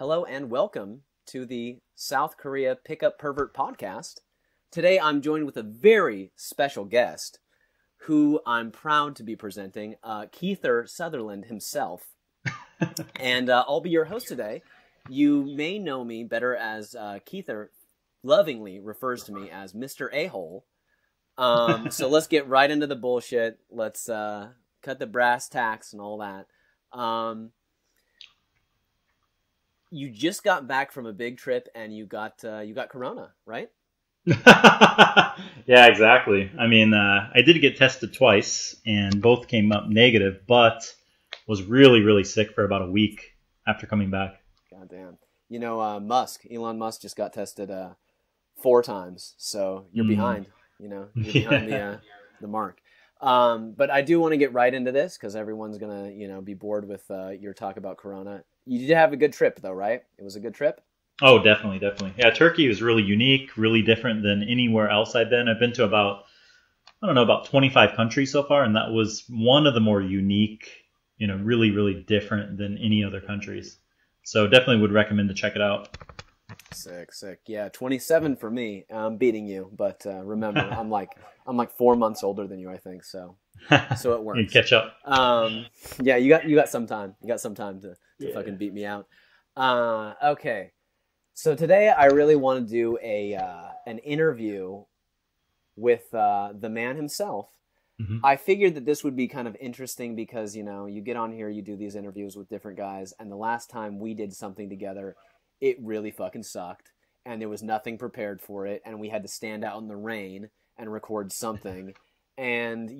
Hello and welcome to the South Korea Pickup Pervert Podcast. Today I'm joined with a very special guest who I'm proud to be presenting, Kiefer Sutherland himself. And I'll be your host today. You may know me better as Kiefer lovingly refers to me as Mr. A-hole. So let's get right into the bullshit. Let's cut the brass tacks and all that. You just got back from a big trip, and you got corona, right? Yeah, exactly. I mean, I did get tested twice, and both came up negative, but was really, really sick for about a week after coming back. Goddamn. You know, Elon Musk just got tested 4 times, so you're behind. You know, you're behind the mark. But I do want to get right into this because everyone's gonna, be bored with your talk about corona. You did have a good trip, though, right? It was a good trip? Oh, definitely, definitely. Yeah, Turkey was really unique, really different than anywhere else I've been. I've been to about, I don't know, about 25 countries so far, and that was one of the more unique, really, really different than any other countries. So definitely would recommend to check it out. Sick, sick. Yeah, 27 for me. I'm beating you, but remember, I'm like 4 months older than you, I think. So it works. You catch up. Yeah, you got some time. You got some time to fucking beat me out. Okay, so today I really want to do an interview with the man himself. Mm-hmm. I figured that this would be kind of interesting because you get on here, you do these interviews with different guys, and the last time we did something together, it really fucking sucked, and there was nothing prepared for it, and we had to stand out in the rain and record something. And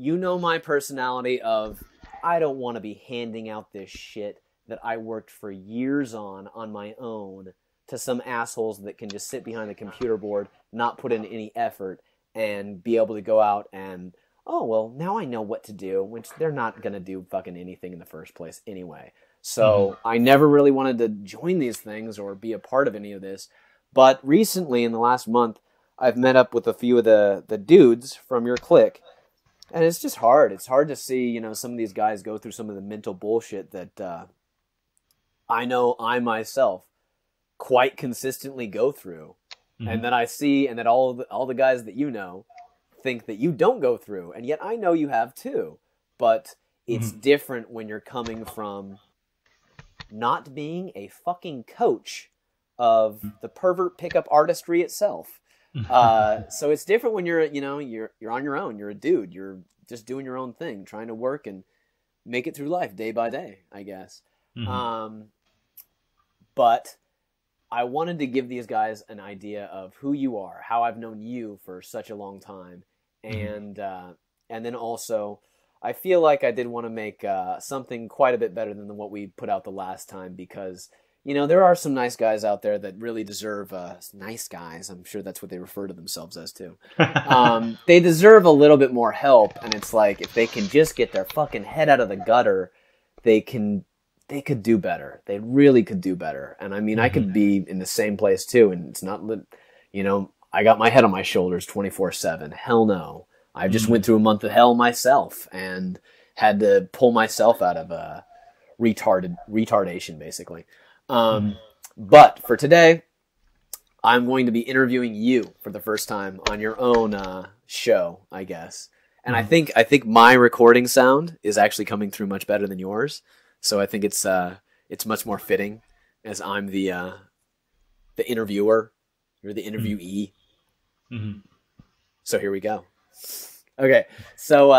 my personality of I don't want to be handing out this shit that I worked for years on my own to some assholes that can just sit behind a computer board, not put in any effort, and be able to go out and, oh, well, now I know what to do, which they're not going to do fucking anything in the first place anyway. So I never really wanted to join these things or be a part of any of this. But recently, in the last month, I've met up with a few of the dudes from your clique. And it's just hard. It's hard to see, some of these guys go through some of the mental bullshit that I know I myself quite consistently go through. Mm-hmm. And that I see and that all the guys that think that you don't go through. And yet I know you have too. But it's different when you're coming from not being a fucking coach of the pervert pickup artistry itself. So it's different when you're, you're on your own, you're a dude, you're just doing your own thing, trying to work and make it through life day by day, I guess. Mm-hmm. But I wanted to give these guys an idea of who you are, how I've known you for such a long time. And then also I feel like I did want to make, something quite a bit better than what we put out the last time because there are some nice guys out there that really deserve nice guys. I'm sure that's what they refer to themselves as, too. They deserve a little bit more help, and it's like if they can just get their fucking head out of the gutter, they could do better. They really could do better. And, I mean, I could be in the same place, too, and it's not, I got my head on my shoulders 24/7. Hell no. I just went through a month of hell myself and had to pull myself out of retardation, basically. But for today, I'm going to be interviewing you for the first time on your own show, I guess. And I think my recording sound is actually coming through much better than yours, so I think it's much more fitting as I'm the interviewer. You're the interviewee. Mm-hmm. So here we go. Okay, so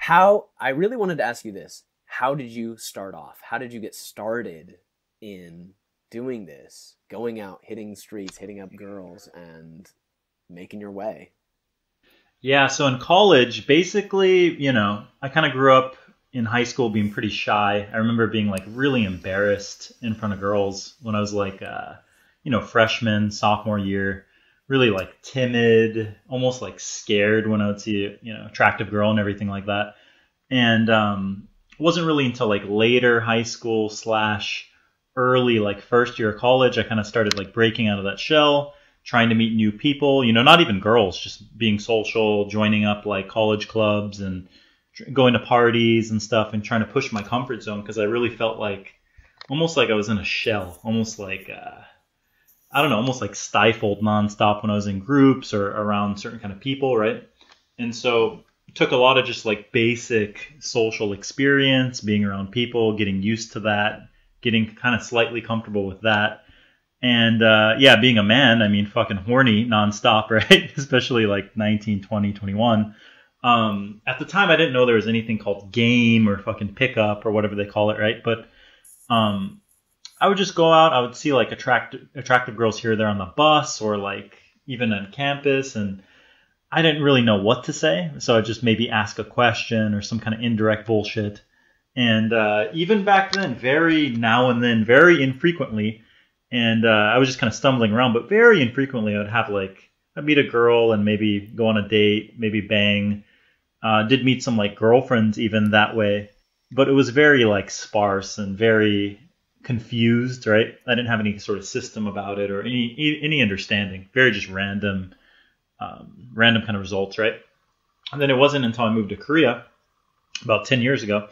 I really wanted to ask you this: how did you start off? How did you get started in doing this, going out, hitting streets, hitting up girls, and making your way? Yeah, so in college, basically, I kind of grew up in high school being pretty shy. I remember being like really embarrassed in front of girls when I was like, freshman, sophomore year, really like timid, almost like scared when I would see, attractive girl and everything like that. And it wasn't really until like later high school / early, like first year of college, I kind of started like breaking out of that shell, trying to meet new people, not even girls, just being social, joining up like college clubs and going to parties and stuff and trying to push my comfort zone because I really felt like almost like I was in a shell, almost like, I don't know, almost like stifled nonstop when I was in groups or around certain kind of people, right? And so it took a lot of just like basic social experience, being around people, getting used to that, getting kind of slightly comfortable with that. And yeah, being a man, I mean, fucking horny nonstop, right? Especially like 19, 20, 21. At the time, I didn't know there was anything called game or fucking pickup or whatever they call it, right? But I would just go out. I would see like attractive girls here or there on the bus or like even on campus. And I didn't really know what to say. So I just maybe ask a question or some kind of indirect bullshit. And even back then, very now and then, very infrequently. And I was just kind of stumbling around, but very infrequently I'd have like, I'd meet a girl and maybe go on a date, maybe bang. Did meet some like girlfriends even that way. But it was very like sparse and very confused, right? I didn't have any sort of system about it or any understanding. Very just random, random kind of results, right? And then it wasn't until I moved to Korea about 10 years ago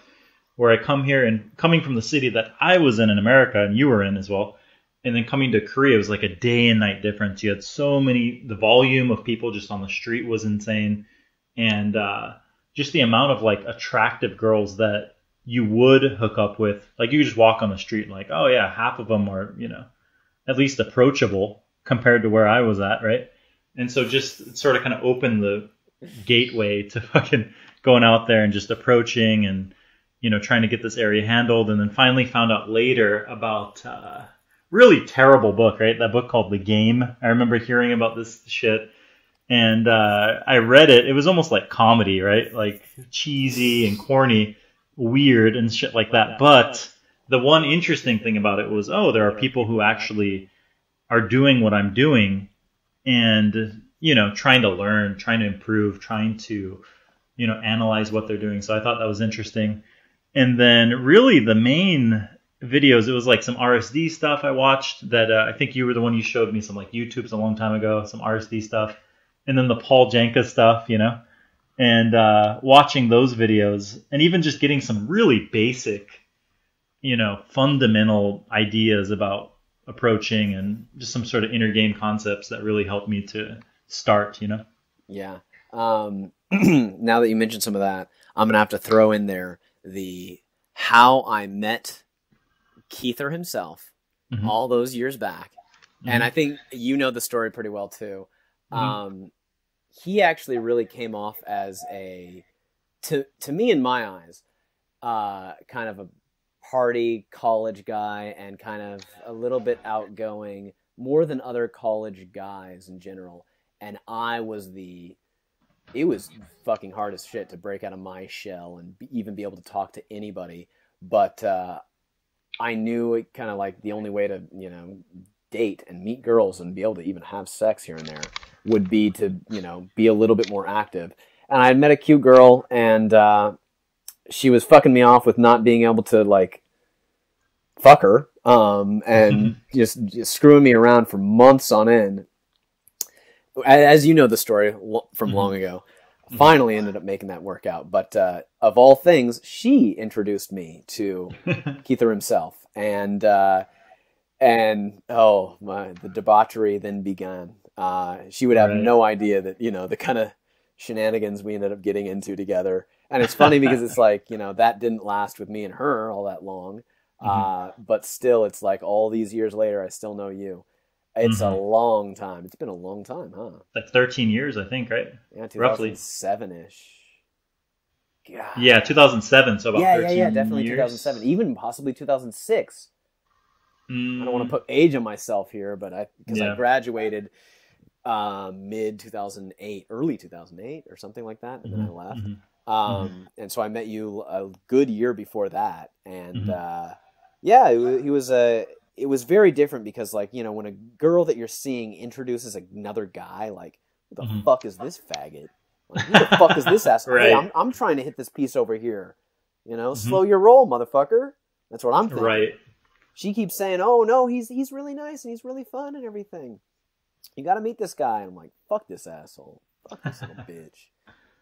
where I come here and coming from the city that I was in America and you were in as well. And then coming to Korea, it was like a day and night difference. You had so many, the volume of people just on the street was insane. And just the amount of like attractive girls that you would hook up with. Like you just walk on the street and like, oh yeah, half of them are, you know, at least approachable compared to where I was at, right? And so just sort of kind of opened the gateway to fucking going out there and just approaching and, you know, trying to get this area handled. And then finally found out later about... really terrible book, right? That book called The Game. I remember hearing about this shit and I read it. It was almost like comedy, right? Like cheesy and corny, weird and shit like that. But the one interesting thing about it was, oh, there are people who actually are doing what I'm doing and, you know, trying to learn, trying to improve, trying to, you know, analyze what they're doing. So I thought that was interesting. And then really the main videos, it was like some RSD stuff I watched that I think you were the one you showed me some like YouTube's a long time ago, some RSD stuff, and then the Paul Janka stuff, you know, and watching those videos and even just getting some really basic, you know, fundamental ideas about approaching and just some sort of inner game concepts that really helped me to start, you know? Yeah. Now that you mentioned some of that, I'm going to have to throw in there the how I met Kiefer himself, mm-hmm. all those years back. Mm-hmm. And I think you know the story pretty well too. Mm-hmm. He actually really came off as a, to me in my eyes, kind of a party college guy and kind of a little bit outgoing more than other college guys in general. And I was it was fucking hard as shit to break out of my shell and even be able to talk to anybody. But, I knew it kind of like the only way to, you know, date and meet girls and be able to even have sex here and there would be to, you know, be a little bit more active. And I met a cute girl and she was fucking me off with not being able to like fuck her and just screwing me around for months on end. As you know the story from long ago, finally ended up making that work out. But of all things, she introduced me to Kiefer himself. And, oh, the debauchery then began. She would have no idea that, you know, the kind of shenanigans we ended up getting into together. And it's funny because it's like, you know, that didn't last with me and her all that long. But still, it's like all these years later, I still know you. It's a long time. It's been a long time, huh? Like 13 years, I think, right? Yeah, roughly 2007-ish. Yeah, 2007, so about 13 years. Yeah, definitely 2007. Even possibly 2006. I don't want to put age on myself here, but I graduated mid-2008, early 2008 or something like that, and then I left. And so I met you a good year before that. And yeah, he was a... It was very different because, like, you know, when a girl that you're seeing introduces another guy, like, who the fuck is this faggot? Like, who the fuck is this ass? Right. Hey, I'm trying to hit this piece over here. You know, slow your roll, motherfucker. That's what I'm thinking. Right. She keeps saying, oh, no, he's really nice and he's really fun and everything. You got to meet this guy. And I'm like, fuck this asshole. Fuck this little bitch.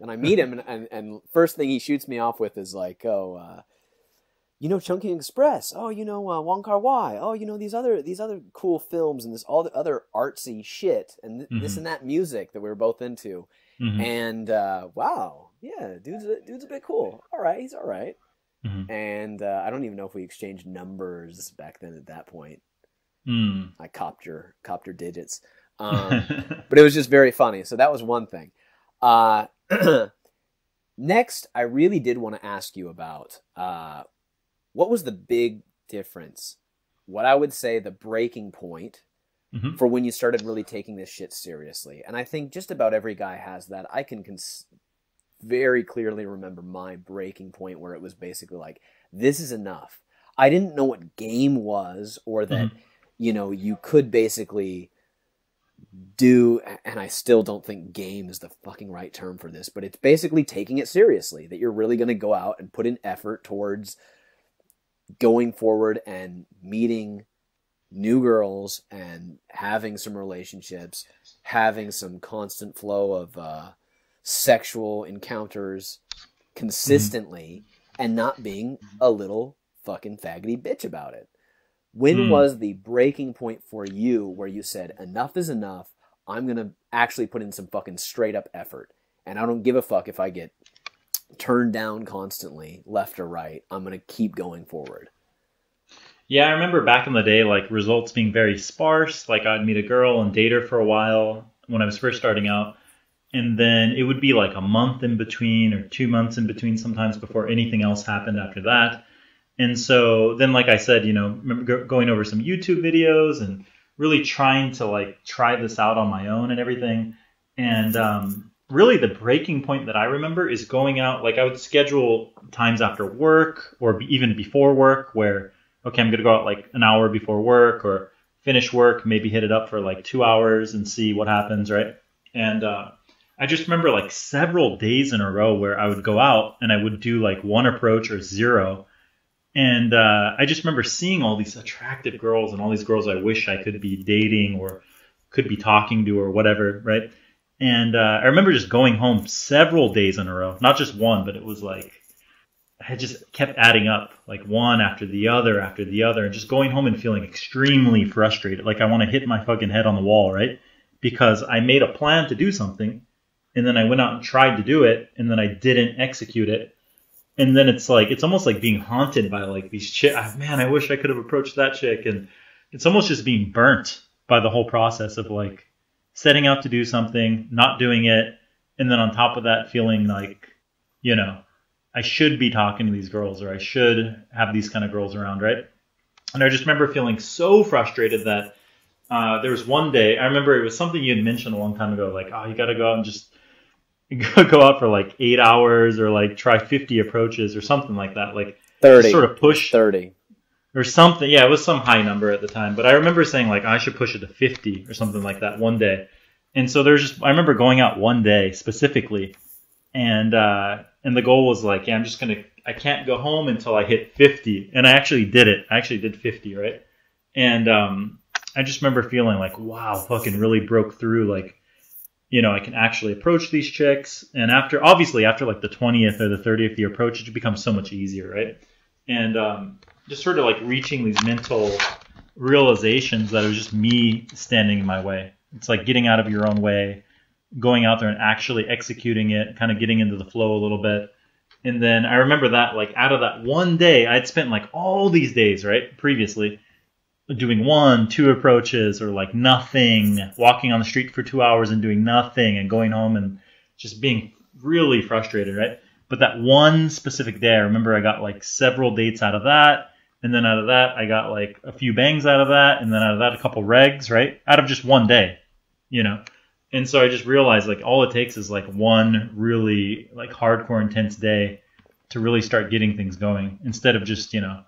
And I meet him, and first thing he shoots me off with is like, oh, you know Chungking Express, oh, you know Wong Kar-wai, oh, you know these other cool films and this all the other artsy shit and this and that music that we were both into, and wow, yeah, dude's a bit cool. All right, he's all right. And I don't even know if we exchanged numbers back then at that point. I copped your digits. But it was just very funny. So that was one thing. Next, I really did want to ask you about what was the big difference, what I would say the breaking point for when you started really taking this shit seriously. And I think just about every guy has that. I can very clearly remember my breaking point where it was basically like, this is enough. I didn't know what game was, or that, you know, you could basically do, and I still don't think game is the fucking right term for this, but it's basically taking it seriously, that you're really going to go out and put in effort towards going forward and meeting new girls and having some relationships, having some constant flow of sexual encounters consistently, and not being a little fucking faggoty bitch about it. When was the breaking point for you where you said, enough is enough, I'm going to actually put in some fucking straight up effort, and I don't give a fuck if I get turned down constantly, left or right, I'm going to keep going forward? Yeah, I remember back in the day, like, results being very sparse. Like, I'd meet a girl and date her for a while when I was first starting out, and then it would be like a month in between or 2 months in between sometimes before anything else happened after that. And so then, like I said, you know, remember going over some YouTube videos and really trying to, like, try this out on my own and everything. And really the breaking point that I remember is going out, like, I would schedule times after work or even before work where, okay, I'm going to go out like an hour before work, or finish work, maybe hit it up for like 2 hours and see what happens, right? And I just remember like several days in a row where I would go out and I would do like one approach or zero. And I just remember seeing all these attractive girls and all these girls I wish I could be dating or could be talking to or whatever, right? And I remember just going home several days in a row, not just one, but it was like I just kept adding up, like one after the other, and just going home and feeling extremely frustrated. Like I want to hit my fucking head on the wall, right? Because I made a plan to do something, and then I went out and tried to do it, and then I didn't execute it. And then it's like, it's almost like being haunted by like these chicks. Man, I wish I could have approached that chick. And it's almost just being burnt by the whole process of like setting out to do something, not doing it. And then on top of that, feeling like, you know, I should be talking to these girls, or I should have these kind of girls around, right? And I just remember feeling so frustrated that there was one day, I remember it was something you had mentioned a long time ago, like, oh, you got to go out and just go out for like 8 hours, or like try 50 approaches or something like that, like 30, sort of push 30 or something. Yeah, it was some high number at the time, but I remember saying like I should push it to 50 or something like that one day. And so there's just, I remember going out one day specifically, and the goal was like, yeah, I'm just gonna, I can't go home until I hit 50. And I actually did it. I actually did 50, right? And I just remember feeling like, wow, fucking really broke through, like, you know, I can actually approach these chicks. And after, obviously, after like the 20th or the 30th, the approach, it becomes so much easier, right? And just sort of like reaching these mental realizations that it was just me standing in my way. It's like getting out of your own way, going out there and actually executing it, kind of getting into the flow a little bit. And then I remember that, like, out of that one day, I'd spent like all these days, right, previously, doing 1, 2 approaches, or like nothing, walking on the street for 2 hours and doing nothing, and going home and just being really frustrated, right? But that one specific day, I remember I got like several dates out of that. And then out of that, I got like a few bangs out of that. And then out of that, a couple regs, right? Out of just one day, you know? And so I just realized like all it takes is like one really like hardcore intense day to really start getting things going, instead of just, you know,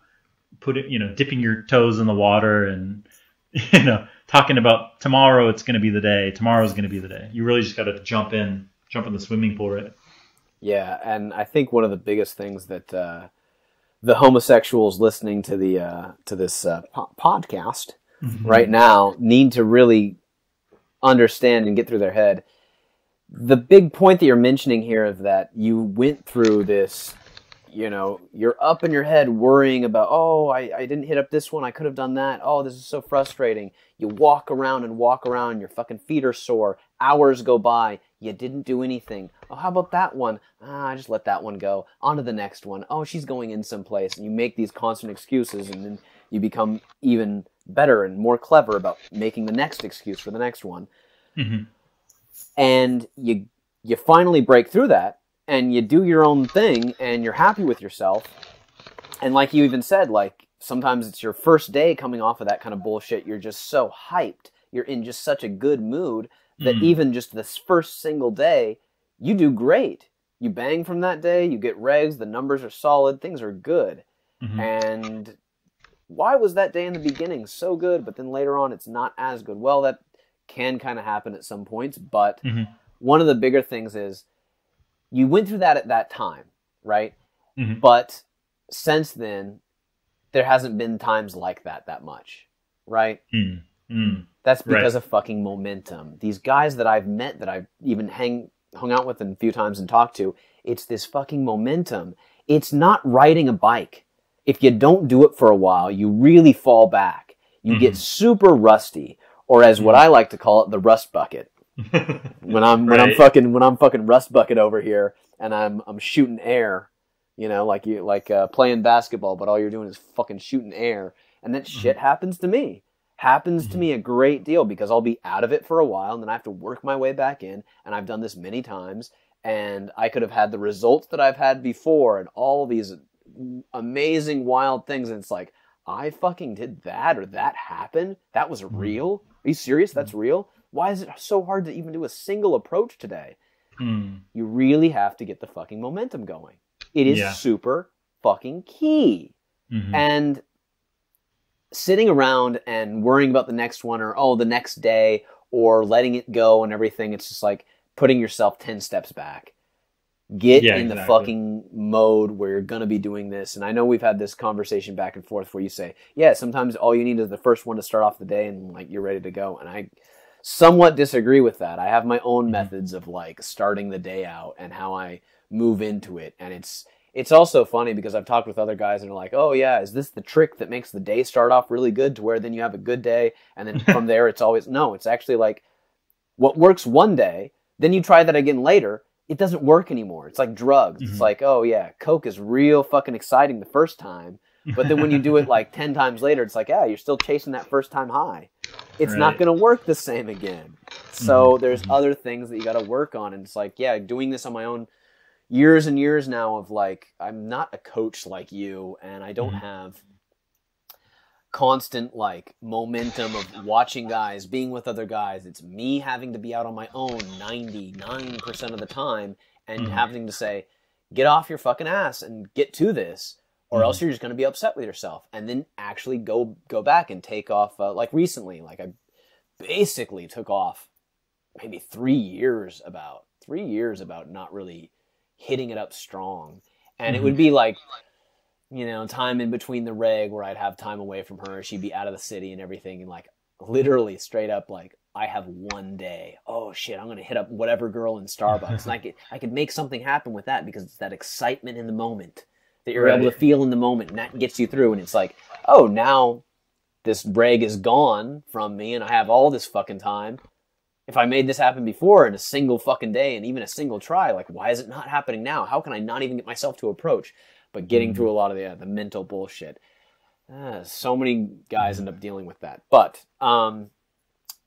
dipping your toes in the water and, you know, talking about tomorrow it's going to be the day, tomorrow's going to be the day. You really just got to jump in the swimming pool, right? Yeah, and I think one of the biggest things that the homosexuals listening to the to this podcast right now need to really understand and get through their head, the big point that you're mentioning here, of that you went through this you know, you're up in your head worrying about, oh, I didn't hit up this one. I could have done that. Oh, this is so frustrating. You walk around. Your fucking feet are sore. Hours go by. You didn't do anything. Oh, how about that one? Ah, I just let that one go. On to the next one. Oh, she's going in someplace. And you make these constant excuses, and then you become even better and more clever about making the next excuse for the next one. Mm-hmm. And you finally break through that. And you do your own thing, and you're happy with yourself. And like you even said, like, sometimes it's your first day coming off of that kind of bullshit. You're just so hyped. You're in just such a good mood that even just this first single day, you do great. You bang from that day. You get regs. The numbers are solid. Things are good. Mm-hmm. And why was that day in the beginning so good, but then later on it's not as good? Well, that can kind of happen at some points. But one of the bigger things is, you went through that at that time, right? Mm-hmm. But since then, there hasn't been times like that much, right? Mm-hmm. That's because of fucking momentum. These guys that I've met, that I've even hung out with them a few times and talked to, it's this fucking momentum. It's not riding a bike. If you don't do it for a while, you really fall back. You get super rusty, or as what I like to call it, the rust bucket. when I'm fucking rust bucket over here, and I'm shooting air, you know, like playing basketball, but all you're doing is fucking shooting air, and that shit happens to me a great deal, because I'll be out of it for a while, and then I have to work my way back in, and I've done this many times, and I could have had the results that I've had before, and all these amazing wild things, and it's like, I fucking did that, or that happened, that was real, are you serious, that's real? Why is it so hard to even do a single approach today? You really have to get the fucking momentum going. It is super fucking key. And sitting around and worrying about the next one, or, oh, the next day, or letting it go and everything, it's just like putting yourself 10 steps back. Get in the fucking mode where you're going to be doing this. And I know we've had this conversation back and forth where you say, yeah, sometimes all you need is the first one to start off the day, and like you're ready to go. And I somewhat disagree with that. I have my own methods of like starting the day out and how I move into it. And it's also funny because I've talked with other guys and they're like, oh yeah, is this the trick that makes the day start off really good to where then you have a good day? And then from there it's always, no, it's actually like what works one day, then you try that again later. It doesn't work anymore. It's like drugs. It's like, oh yeah, Coke is real fucking exciting the first time. But then when you do it like 10 times later, it's like, yeah, you're still chasing that first time high. It's not going to work the same again. So there's other things that you got to work on. And it's like, yeah, doing this on my own years and years now of like, I'm not a coach like you, and I don't have constant like momentum of watching guys, being with other guys. It's me having to be out on my own 99% of the time and having to say, get off your fucking ass and get to this, or else you're just going to be upset with yourself. And then actually go back and take off. Like recently, like I basically took off maybe 3 years about not really hitting it up strong. And it would be like, you know, time in between the reg where I'd have time away from her. She'd be out of the city and everything. And like literally straight up, like, I have one day. Oh shit, I'm going to hit up whatever girl in Starbucks. And I could make something happen with that because it's that excitement in the moment that you're able to feel in the moment, and that gets you through. And it's like, oh, now this reg is gone from me, and I have all this fucking time. If I made this happen before in a single fucking day and even a single try, like, why is it not happening now? How can I not even get myself to approach? But getting through a lot of the mental bullshit. So many guys end up dealing with that. But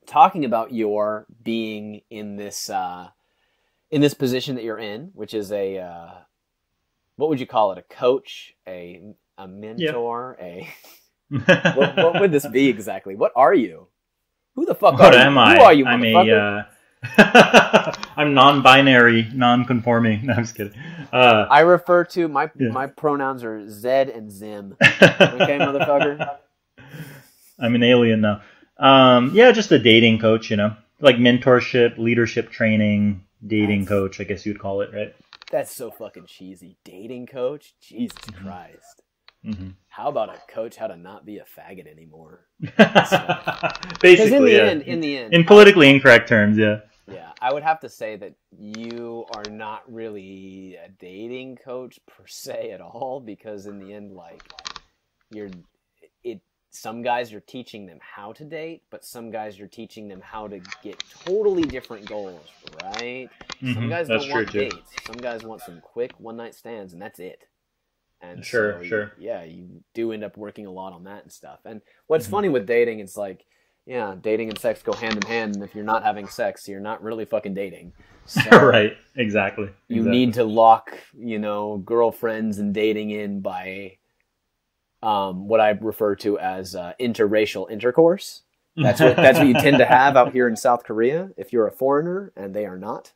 talking about your being in this position that you're in, which is a... what would you call it? A coach, a mentor, what would this be exactly? What are you? Who the fuck what are am you? I? Who are you? I'm a, I'm non-binary, non-conforming. No, I'm just kidding. I refer to my pronouns are Zed and Zim. Okay, motherfucker. I'm an alien now. Yeah, just a dating coach, you know, like mentorship, leadership training, dating coach. I guess you'd call it, right? That's so fucking cheesy. Dating coach? Jesus Christ. How about a coach how to not be a faggot anymore? Basically, in the end. In politically incorrect terms, yeah. Yeah, I would have to say that you are not really a dating coach per se at all, because in the end, like, some guys you're teaching them how to date, but some guys you're teaching them how to get totally different goals, right? Mm-hmm. Some guys don't want dates. Some guys want some quick one-night stands, and that's it. And sure. Yeah, you do end up working a lot on that and stuff. And what's funny with dating, it's like, yeah, dating and sex go hand in hand, and if you're not having sex, you're not really fucking dating. So right, exactly. You need to lock, girlfriends and dating in by what I refer to as interracial intercourse. That's what you tend to have out here in South Korea if you're a foreigner, and they are not.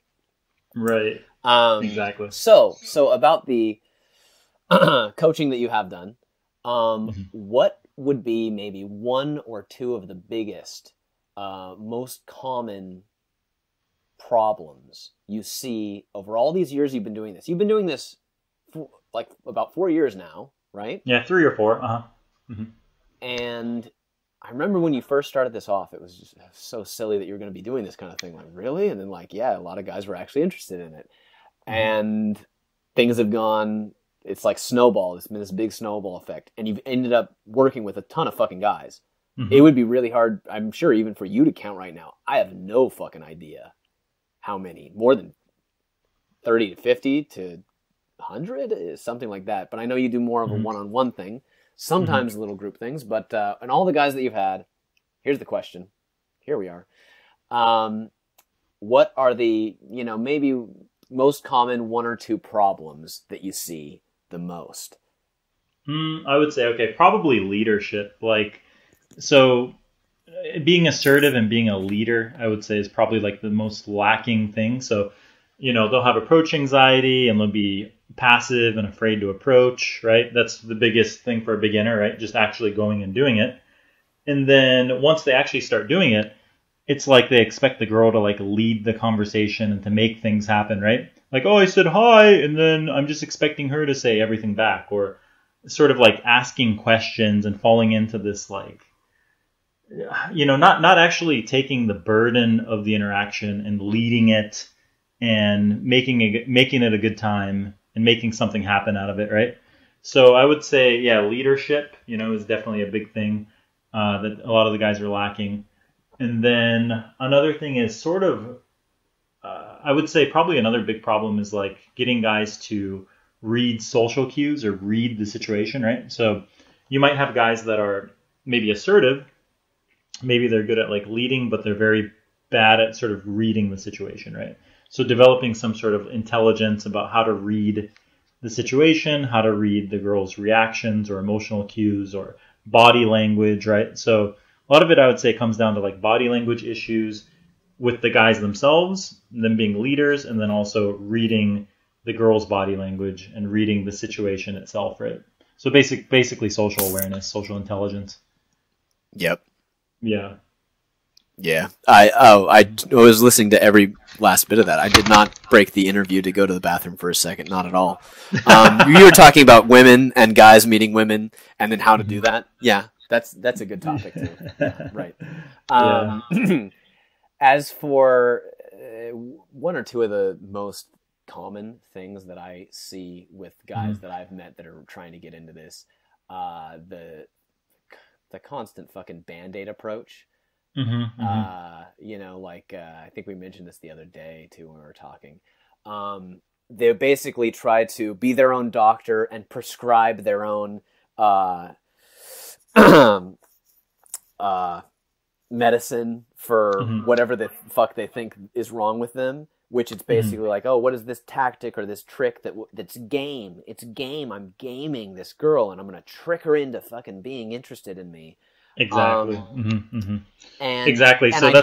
Right. Exactly. So about the coaching that you have done, what would be maybe one or two of the biggest, most common problems you see over all these years you've been doing this? You've been doing this for like about 4 years now, right? Yeah, 3 or 4. And I remember when you first started this off, it was just so silly that you were going to be doing this kind of thing. Like, really? And then, like, yeah, a lot of guys were actually interested in it. And things have gone, it's like snowball. It's been this big snowball effect. And you've ended up working with a ton of fucking guys. It would be really hard, I'm sure, even for you to count right now. I have no fucking idea how many. More than 30 to 50 to 100 is something like that, but I know you do more of a one-on-one thing, sometimes little group things, but and all the guys that you've had, here's the question, here we are, what are the maybe most common 1 or 2 problems that you see the most? I would say, probably leadership. Like, so being assertive and being a leader, I would say, is probably like the most lacking thing. So they'll have approach anxiety, and they'll be passive and afraid to approach, right? That's the biggest thing for a beginner, right? Just actually going and doing it. And then once they actually start doing it, it's like they expect the girl to like lead the conversation and to make things happen, right? Like, oh, I said hi, and then I'm just expecting her to say everything back, or sort of like asking questions and falling into this like, not actually taking the burden of the interaction and leading it, and making it a good time and making something happen out of it, right? So I would say, yeah, leadership, is definitely a big thing that a lot of the guys are lacking. And then another thing is sort of, I would say probably another big problem is like getting guys to read social cues or read the situation, right? So you might have guys that are maybe assertive, maybe they're good at like leading, but they're very bad at sort of reading the situation, right? So developing some sort of intelligence about how to read the situation, how to read the girl's reactions or emotional cues or body language, right? So a lot of it, I would say, comes down to like body language issues with the guys themselves, them being leaders, and then also reading the girl's body language and reading the situation itself, right? So basically social awareness, social intelligence. Yep. Yeah. Yeah, I was listening to every last bit of that. I did not break the interview to go to the bathroom for a second, not at all. You were talking about women and guys meeting women, and then how to do that. Yeah, that's a good topic too. Yeah, right. As for 1 or 2 of the most common things that I see with guys that I've met that are trying to get into this, the constant fucking Band-Aid approach. I think we mentioned this the other day too when we were talking. They basically try to be their own doctor and prescribe their own medicine for whatever the fuck they think is wrong with them, which it's basically like, oh, what is this tactic or this trick that's game? It's game. I'm gaming this girl, and I'm going to trick her into fucking being interested in me. Exactly. And, exactly. And so I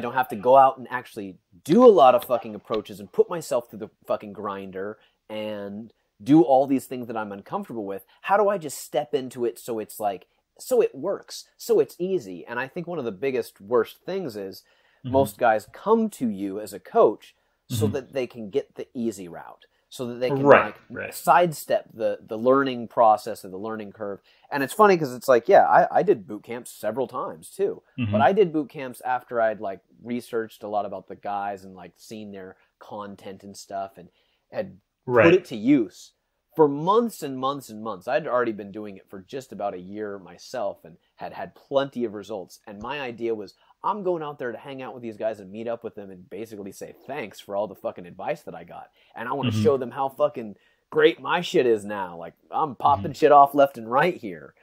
don't have to go out and actually do a lot of fucking approaches and put myself through the fucking grinder and do all these things that I'm uncomfortable with. How do I just step into it so it's like, so it works, so it's easy? And I think one of the biggest, worst things is most guys come to you as a coach so that they can get the easy route, so that they can sidestep the learning process or the learning curve. And it's funny because it's like, yeah, I did boot camps several times too. Mm-hmm. But I did boot camps after I'd like researched a lot about the guys and like seen their content and stuff and had put it to use for months and months and months. I'd already been doing it for just about a year myself and had had plenty of results. And my idea was, I'm going out there to hang out with these guys and meet up with them and basically say thanks for all the fucking advice that I got. And I want to show them how fucking great my shit is now. Like, I'm popping shit off left and right here.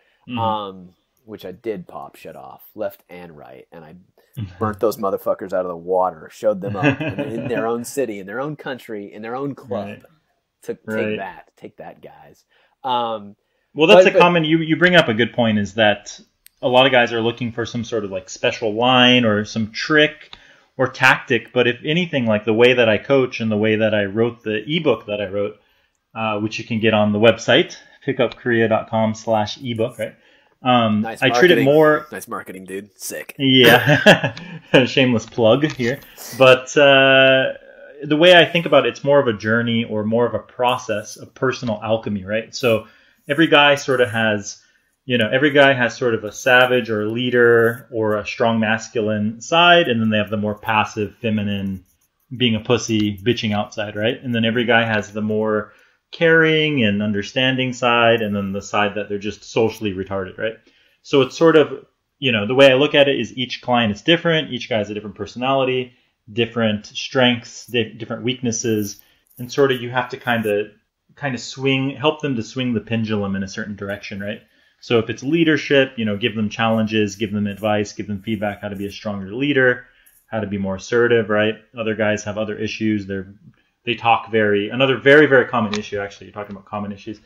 Which I did pop shit off left and right. And I burnt those motherfuckers out of the water, showed them up in their own city, in their own country, in their own club. Take that, guys. Well, that's a common... You bring up a good point, is that a lot of guys are looking for some sort of like special line or some trick or tactic. But if anything, like the way that I coach and the way that I wrote the ebook that I wrote, which you can get on the website, pickupkorea.com/ebook, right? Nice I treat it more... Nice marketing, dude. Sick. Yeah. Shameless plug here. But... the way I think about it, it's more of a journey or more of a process of personal alchemy, right? So every guy sort of has, you know, every guy has sort of a savage or a leader or a strong masculine side. And then they have the more passive, feminine, being a pussy, bitching out side, right? And then every guy has the more caring and understanding side. And then the side that they're just socially retarded, right? So it's sort of, you know, the way I look at it is each client is different. Each guy has a different personality, different strengths, different weaknesses, and sort of you have to kind of help them to swing the pendulum in a certain direction, right? So if it's leadership, you know, give them challenges, give them advice, give them feedback, how to be a stronger leader, how to be more assertive, right? Other guys have other issues. They talk very... Another very, very common issue, actually, you're talking about common issues,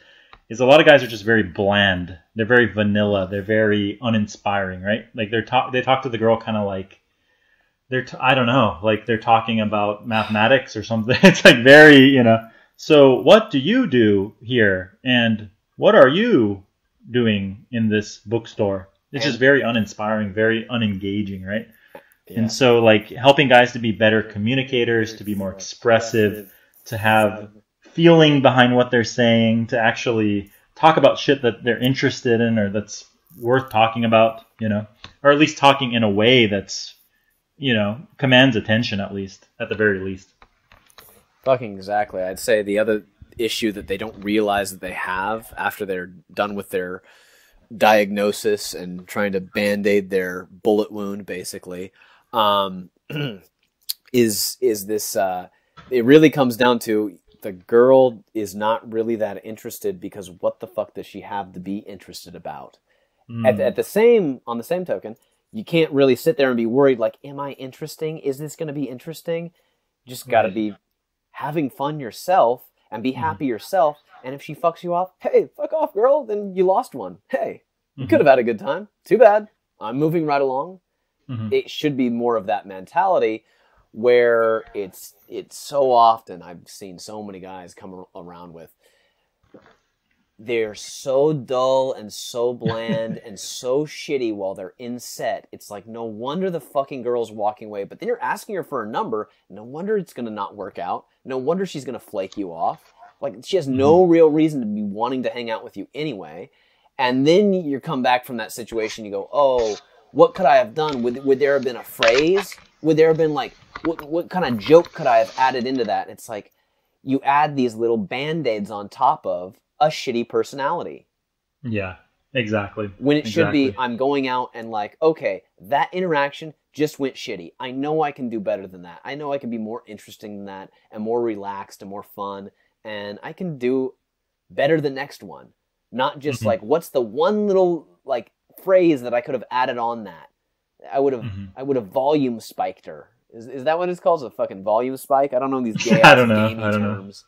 is a lot of guys are just very bland. They're very vanilla. They're very uninspiring, right? Like they talk to the girl kind of like... I don't know, like they're talking about mathematics or something. It's like very, you know, so what do you do here? And what are you doing in this bookstore? It's just very uninspiring, very unengaging, right? Yeah. And so like helping guys to be better communicators, to be more expressive, to have feeling behind what they're saying, to actually talk about shit that they're interested in or that's worth talking about, you know, or at least talking in a way that's, you know, commands attention at the very least. Fucking exactly. I'd say the other issue that they don't realize that they have after they're done with their diagnosis and trying to band-aid their bullet wound, basically, is this, it really comes down to the girl is not really that interested because what the fuck does she have to be interested about? Mm. On the same token, you can't really sit there and be worried like, am I interesting? Is this going to be interesting? You just got to be having fun yourself and be happy yourself. And if she fucks you off, hey, fuck off, girl. Then you lost one. Hey, you could have had a good time. Too bad. I'm moving right along. It should be more of that mentality where it's so often I've seen so many guys come around with, they're so dull and so bland and so shitty while they're in set. It's like, no wonder the fucking girl's walking away. But then you're asking her for a number. No wonder it's going to not work out. No wonder she's going to flake you off. Like, she has no real reason to be wanting to hang out with you anyway. And then you come back from that situation. You go, oh, what could I have done? Would there have been a phrase? Would there have been like, what kind of joke could I have added into that? It's like you add these little Band-Aids on top of a shitty personality. Yeah, exactly. When it should be, I'm going out and like, okay, that interaction just went shitty. I know I can do better than that. I know I can be more interesting than that and more relaxed and more fun. And I can do better the next one. Not just like, what's the one little like phrase that I could have added on that? I would have volume spiked her. Is that what it's called? A fucking volume spike? I don't know these gay terms.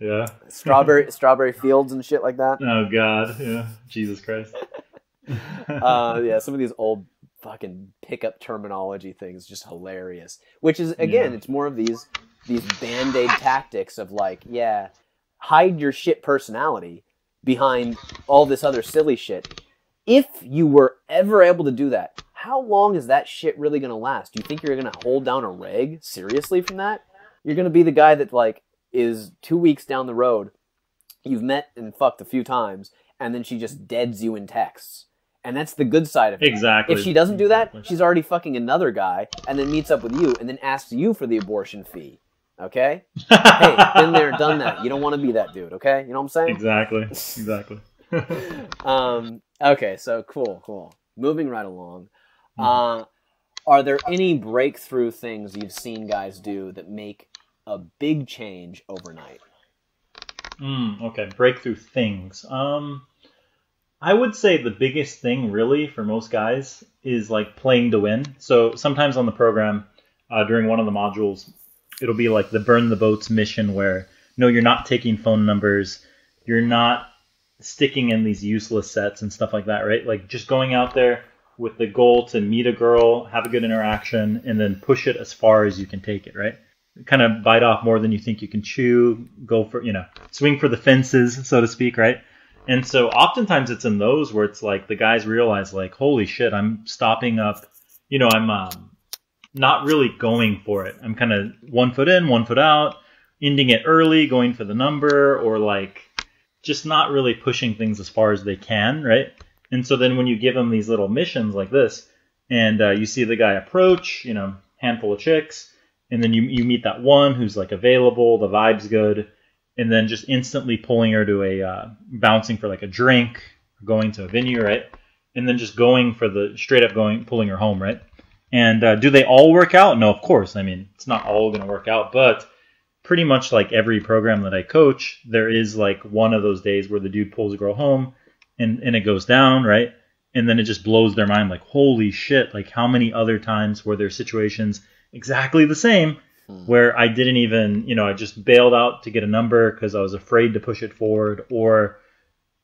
Yeah. Strawberry fields and shit like that. Oh God. Yeah. Jesus Christ. Yeah. Some of these old fucking pickup terminology things, just hilarious, which is, again, it's more of these Band-Aid tactics of like, yeah, hide your shit personality behind all this other silly shit. If you were ever able to do that, how long is that shit really going to last? Do you think you're going to hold down a reg seriously from that? You're going to be the guy that like, is 2 weeks down the road, you've met and fucked a few times, and then she just deads you in texts. And that's the good side of it. Exactly. If she doesn't do that, she's already fucking another guy, and then meets up with you, and then asks you for the abortion fee. Okay? Hey, been there, done that. You don't want to be that dude, okay? You know what I'm saying? Exactly. Exactly. Okay, so cool. Moving right along. Are there any breakthrough things you've seen guys do that make a big change overnight? Okay, breakthrough things. I would say the biggest thing really for most guys is like playing to win. So sometimes on the program, during one of the modules, it'll be like the burn the boats mission where, no, you're not taking phone numbers. You're not sticking in these useless sets and stuff like that, right? Like just going out there with the goal to meet a girl, have a good interaction, and then push it as far as you can take it, right? Kind of bite off more than you think you can chew, go for, you know, swing for the fences, so to speak, right? And so oftentimes it's in those where it's like the guys realize like, holy shit, I'm stopping up, you know, I'm not really going for it. I'm kind of 1 foot in, 1 foot out, ending it early, going for the number, or like just not really pushing things as far as they can, right? And so then when you give them these little missions like this, and you see the guy approach, you know, handful of chicks, and then you meet that one who's like available, the vibe's good, and then just instantly pulling her to a bouncing for like a drink, going to a venue, right? And then just going for the straight up going, pulling her home, right? And do they all work out? No, of course. I mean, it's not all going to work out, but pretty much like every program that I coach, there is like one of those days where the dude pulls a girl home, and it goes down, right? And then it just blows their mind, like, holy shit, like how many other times were there situations exactly the same where I didn't even, you know, I just bailed out to get a number because I was afraid to push it forward, or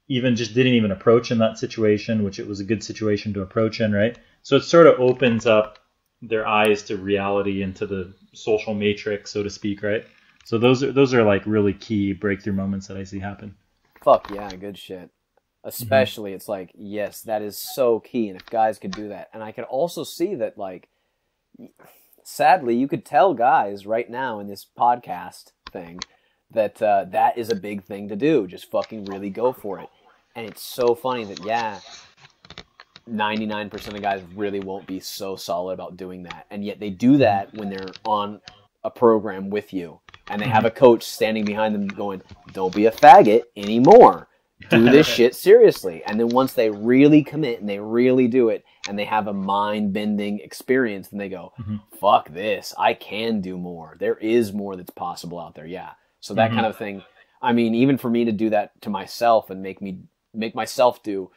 even just didn't even approach in that situation, which it was a good situation to approach in, right? So it sort of opens up their eyes to reality and to the social matrix, so to speak, right? So those are like really key breakthrough moments that I see happen. Fuck yeah, good shit. Especially, it's like, yes, that is so key, and if guys could do that. And I could also see that, like, sadly, you could tell guys right now in this podcast thing that that is a big thing to do, just fucking really go for it. And it's so funny that, yeah, 99% of guys really won't be so solid about doing that, and yet they do that when they're on a program with you, and they have a coach standing behind them going, don't be a faggot anymore. Do this shit seriously. And then once they really commit and they really do it and they have a mind-bending experience, and they go, fuck this, I can do more. There is more that's possible out there. Yeah. So that kind of thing. I mean, even for me to do that to myself and make myself do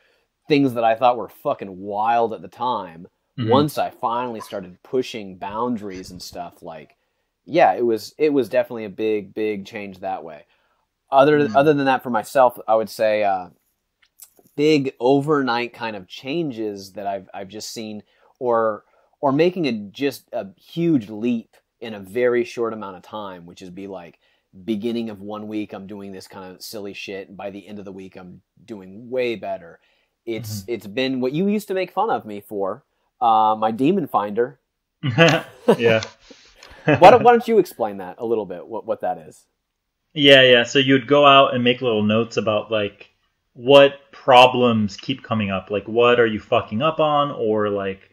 things that I thought were fucking wild at the time. Once I finally started pushing boundaries and stuff, like, yeah, it was definitely a big, big change that way. Other than that, for myself, I would say big overnight kind of changes that I've just seen, or making a huge leap in a very short amount of time, which is be like beginning of 1 week I'm doing this kind of silly shit, and by the end of the week I'm doing way better. It's been what you used to make fun of me for, my demon finder. Yeah. Why don't you explain that a little bit? What that is? Yeah. So you'd go out and make little notes about like what problems keep coming up. Like what are you fucking up on, or like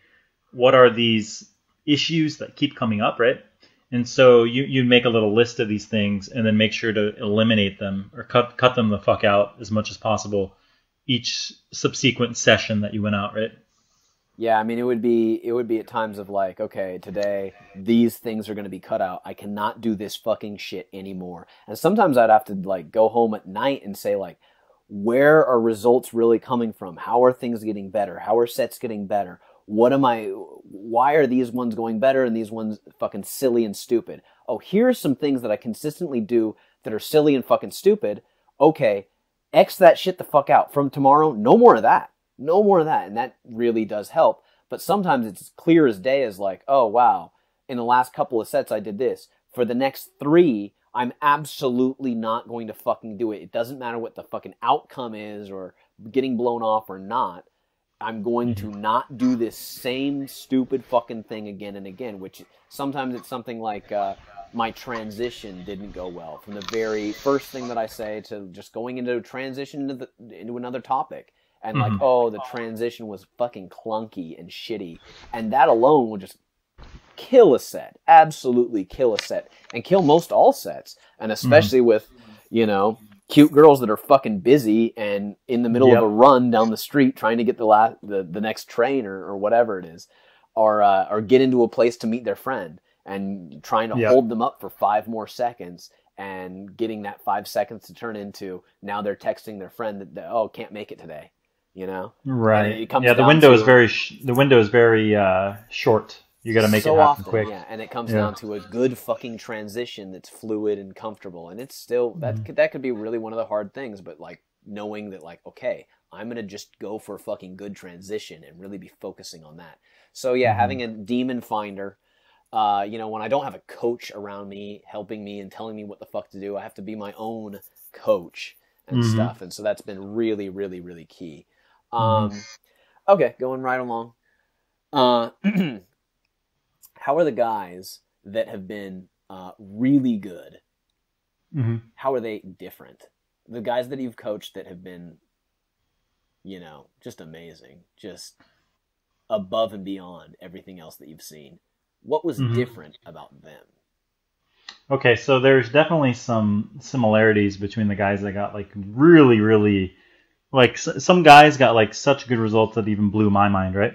what are these issues that keep coming up, right? And so you'd make a little list of these things and then make sure to eliminate them or cut them the fuck out as much as possible each subsequent session that you went out, right? Yeah, I mean, it would be at times of like, okay, today these things are going to be cut out. I cannot do this fucking shit anymore. And sometimes I'd have to like go home at night and say like, where are results really coming from? How are things getting better? How are sets getting better? Why are these ones going better and these ones fucking silly and stupid? Oh, here's some things that I consistently do that are silly and fucking stupid. Okay, X that shit the fuck out. From tomorrow, no more of that. No more of that, and that really does help. But sometimes it's clear as day as like, oh, wow, in the last couple of sets I did this. For the next 3, I'm absolutely not going to fucking do it. It doesn't matter what the fucking outcome is or getting blown off or not. I'm going to not do this same stupid fucking thing again and again, which sometimes it's something like my transition didn't go well. From the very first thing that I say to just going into a transition into another topic. And like, oh, the transition was fucking clunky and shitty. And that alone will just kill a set. Absolutely kill a set. And kill most all sets. And especially with, you know, cute girls that are fucking busy and in the middle of a run down the street trying to get the next train or whatever it is, or get into a place to meet their friend and trying to hold them up for 5 more seconds and getting that 5 seconds to turn into now they're texting their friend that they, oh, can't make it today, you know? Right. It comes down the window is very short. You got to make it happen quick. Yeah, and it comes down to a good fucking transition that's fluid and comfortable. And it's still that could be really one of the hard things, but like knowing that like, okay, I'm going to just go for a fucking good transition and really be focusing on that. So yeah, having a demon finder, you know, when I don't have a coach around me helping me and telling me what the fuck to do, I have to be my own coach and stuff. And so that's been really, really, really key. Okay, going right along. How are the guys that have been really good? How are they different? The guys that you've coached that have been, you know, just amazing, just above and beyond everything else that you've seen. What was different about them? Okay, so there's definitely some similarities between the guys that got like really, really, like some guys got like such good results that even blew my mind, right?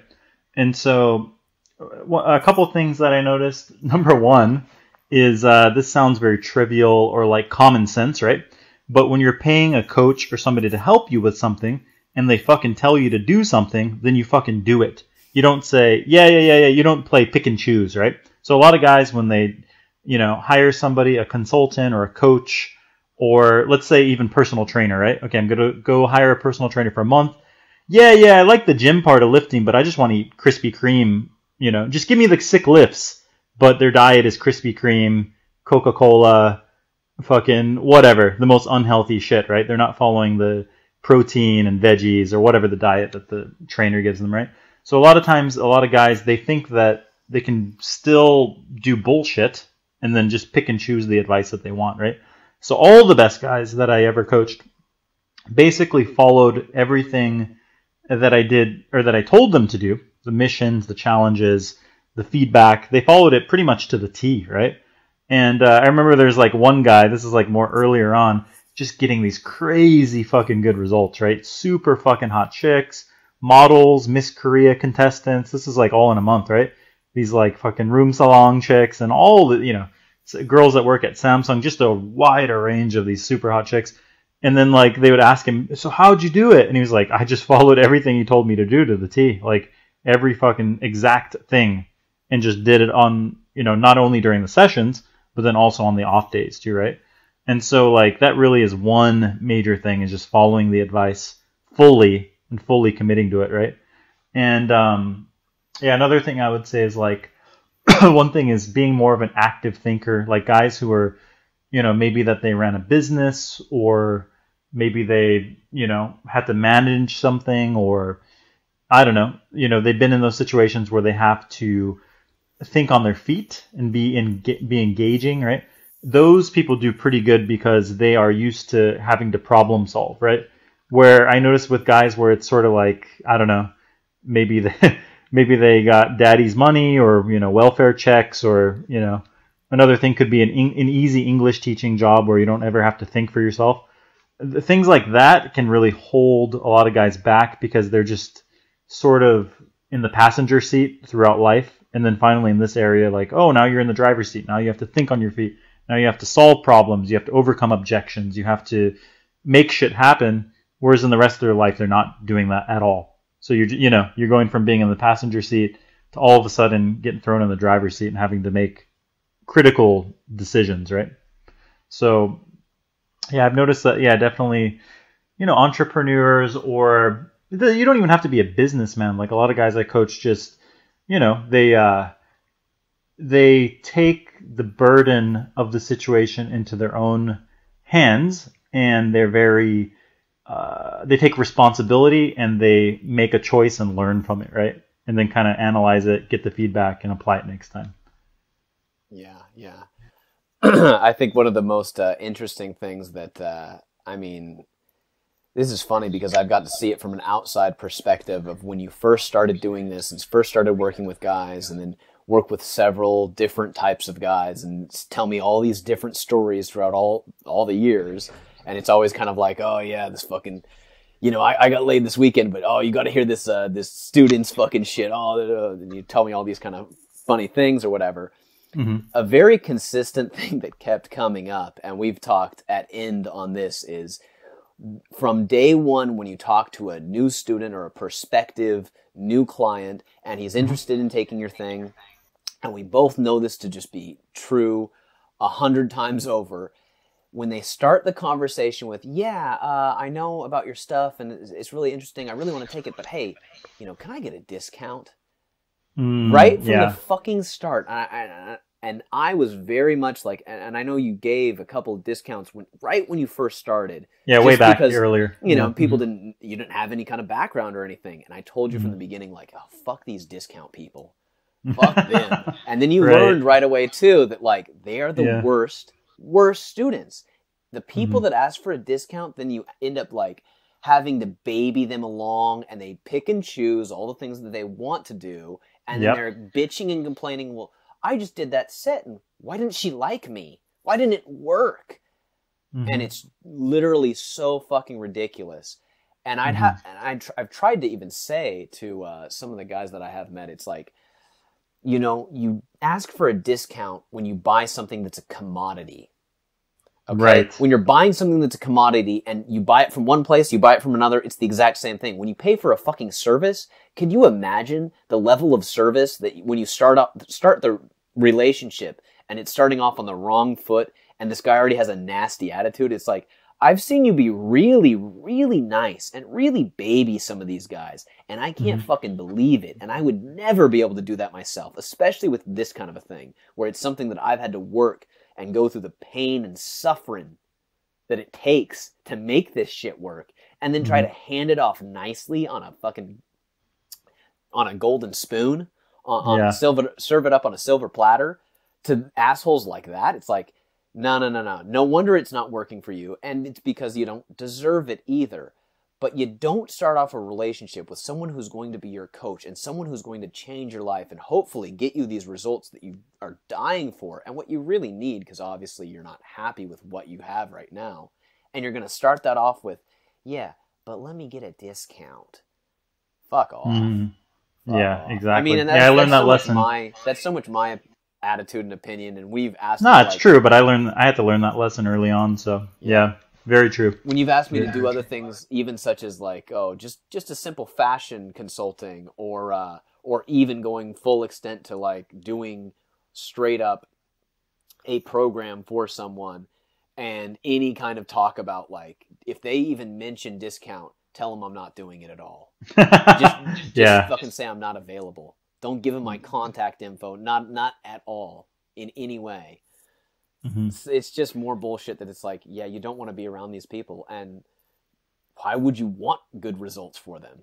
And so a couple things that I noticed. Number one is this sounds very trivial or like common sense, right? But when you're paying a coach or somebody to help you with something and they fucking tell you to do something, then you fucking do it. You don't say, yeah. You don't play pick and choose, right? So a lot of guys, when they, you know, hire somebody, a consultant or a coach or let's say even personal trainer, right? Okay, I'm going to go hire a personal trainer for a month. Yeah, I like the gym part of lifting, but I just want to eat Krispy Kreme. You know, just give me the sick lifts, but their diet is Krispy Kreme, Coca-Cola, fucking whatever, the most unhealthy shit, right? They're not following the protein and veggies or whatever the diet that the trainer gives them, right? So a lot of times, a lot of guys, they think that they can still do bullshit and then just pick and choose the advice that they want, right? So all the best guys that I ever coached basically followed everything that I did or that I told them to do. The missions, the challenges, the feedback, they followed it pretty much to the T, right? And I remember there's like one guy, this is like more earlier on, just getting these crazy fucking good results, right? Super fucking hot chicks, models, Miss Korea contestants. This is like all in a month, right? These like fucking room salon chicks and all the, you know, girls that work at Samsung, just a wider range of these super hot chicks. And then like they would ask him, so how'd you do it? And he was like, I just followed everything you told me to do to the T. Like, every fucking exact thing, and just did it on, you know, not only during the sessions, but then also on the off days too, right? And so like that really is one major thing, is just following the advice fully and fully committing to it, right? And yeah, another thing I would say is like one thing is being more of an active thinker, like guys who are, you know, maybe that they ran a business or maybe they, you know, had to manage something or I don't know, you know, they've been in those situations where they have to think on their feet and be engaging, right? Those people do pretty good because they are used to having to problem solve, right? Where I noticed with guys where it's sort of like, I don't know, maybe they got daddy's money or, you know, welfare checks or, you know, another thing could be an easy English teaching job where you don't ever have to think for yourself. Things like that can really hold a lot of guys back because they're just sort of in the passenger seat throughout life, and then finally in this area, like, oh, now you're in the driver's seat, now you have to think on your feet, now you have to solve problems, you have to overcome objections, you have to make shit happen, whereas in the rest of their life they're not doing that at all. So you're going from being in the passenger seat to all of a sudden getting thrown in the driver's seat and having to make critical decisions, right? So yeah, I've noticed that. Yeah, definitely, you know, entrepreneurs, or you don't even have to be a businessman. Like a lot of guys I coach, just, you know, they take the burden of the situation into their own hands, and they're very they take responsibility and they make a choice and learn from it, right? And then kind of analyze it, get the feedback, and apply it next time. Yeah, yeah. I think one of the most interesting things that, I mean, this is funny because I've got to see it from an outside perspective of when you first started doing this and first started working with guys and then work with several different types of guys and tell me all these different stories throughout all the years. And it's always kind of like, oh yeah, this fucking, you know, I got laid this weekend, but oh, you got to hear this, this student's fucking shit. Oh, and you tell me all these kind of funny things or whatever. Mm-hmm. A very consistent thing that kept coming up, and we've talked at end on this, is from day one when you talk to a new student or a prospective new client and he's interested in taking your thing, and we both know this to just be true 100 times over, when they start the conversation with, yeah, I know about your stuff and it's really interesting, I really want to take it, but hey, you know, can I get a discount? Right from the fucking start. And I was very much like, and I know you gave a couple of discounts right when you first started. Yeah, way back because, earlier. You know, people you didn't have any kind of background or anything. And I told you from the beginning, like, oh, fuck these discount people. Fuck them. And then you learned right away, too, that, like, they are the worst students. The people that ask for a discount, then you end up, like, having to baby them along, and they pick and choose all the things that they want to do. And then they're bitching and complaining, well, I just did that set, and why didn't she like me? Why didn't it work? Mm-hmm. And it's literally so fucking ridiculous. And I'd I've tried to even say to some of the guys that I have met, it's like, you know, you ask for a discount when you buy something that's a commodity. Okay? Right. When you're buying something that's a commodity and you buy it from one place, you buy it from another, it's the exact same thing. When you pay for a fucking service, can you imagine the level of service that when you start the relationship and it's starting off on the wrong foot and this guy already has a nasty attitude? It's like, I've seen you be really, really nice and really baby some of these guys, and I can't fucking believe it. And I would never be able to do that myself, especially with this kind of a thing where it's something that I've had to work and go through the pain and suffering that it takes to make this shit work, and then try to hand it off nicely on a fucking, on a golden spoon, on silver, serve it up on a silver platter to assholes like that. It's like, no. No wonder it's not working for you, and it's because you don't deserve it either. But you don't start off a relationship with someone who's going to be your coach and someone who's going to change your life and hopefully get you these results that you are dying for and what you really need, because obviously you're not happy with what you have right now. And you're going to start that off with, yeah, but let me get a discount. Fuck off. Fuck off. Exactly. I mean, and that's, I learned that lesson. That's so much my attitude and opinion, and we've asked... No, it's like, true, but I had to learn that lesson early on, so yeah. Very true. When you've asked me to do other things, even such as like, oh, just a simple fashion consulting, or even going full extent to like doing straight up a program for someone, and any kind of talk about like, if they even mention discount, tell them I'm not doing it at all. just fucking say I'm not available. Don't give them my contact info. Not at all in any way. It's just more bullshit that it's like, yeah, you don't want to be around these people, and why would you want good results for them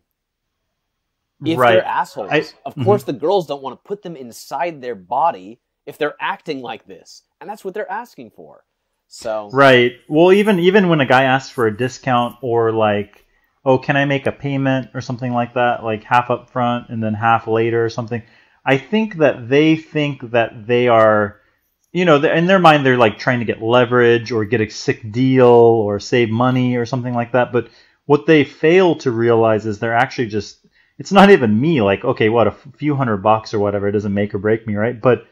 if they're assholes? Of course the girls don't want to put them inside their body if they're acting like this, and that's what they're asking for. So well, even when a guy asks for a discount, or like, oh, can I make a payment or something like that, like half up front and then half later or something, I think that they think that they are, you know, in their mind, they're like trying to get leverage or get a sick deal or save money or something like that. But what they fail to realize is they're actually just, it's not even me, like, okay, what, a few $100 or whatever, it doesn't make or break me, right? But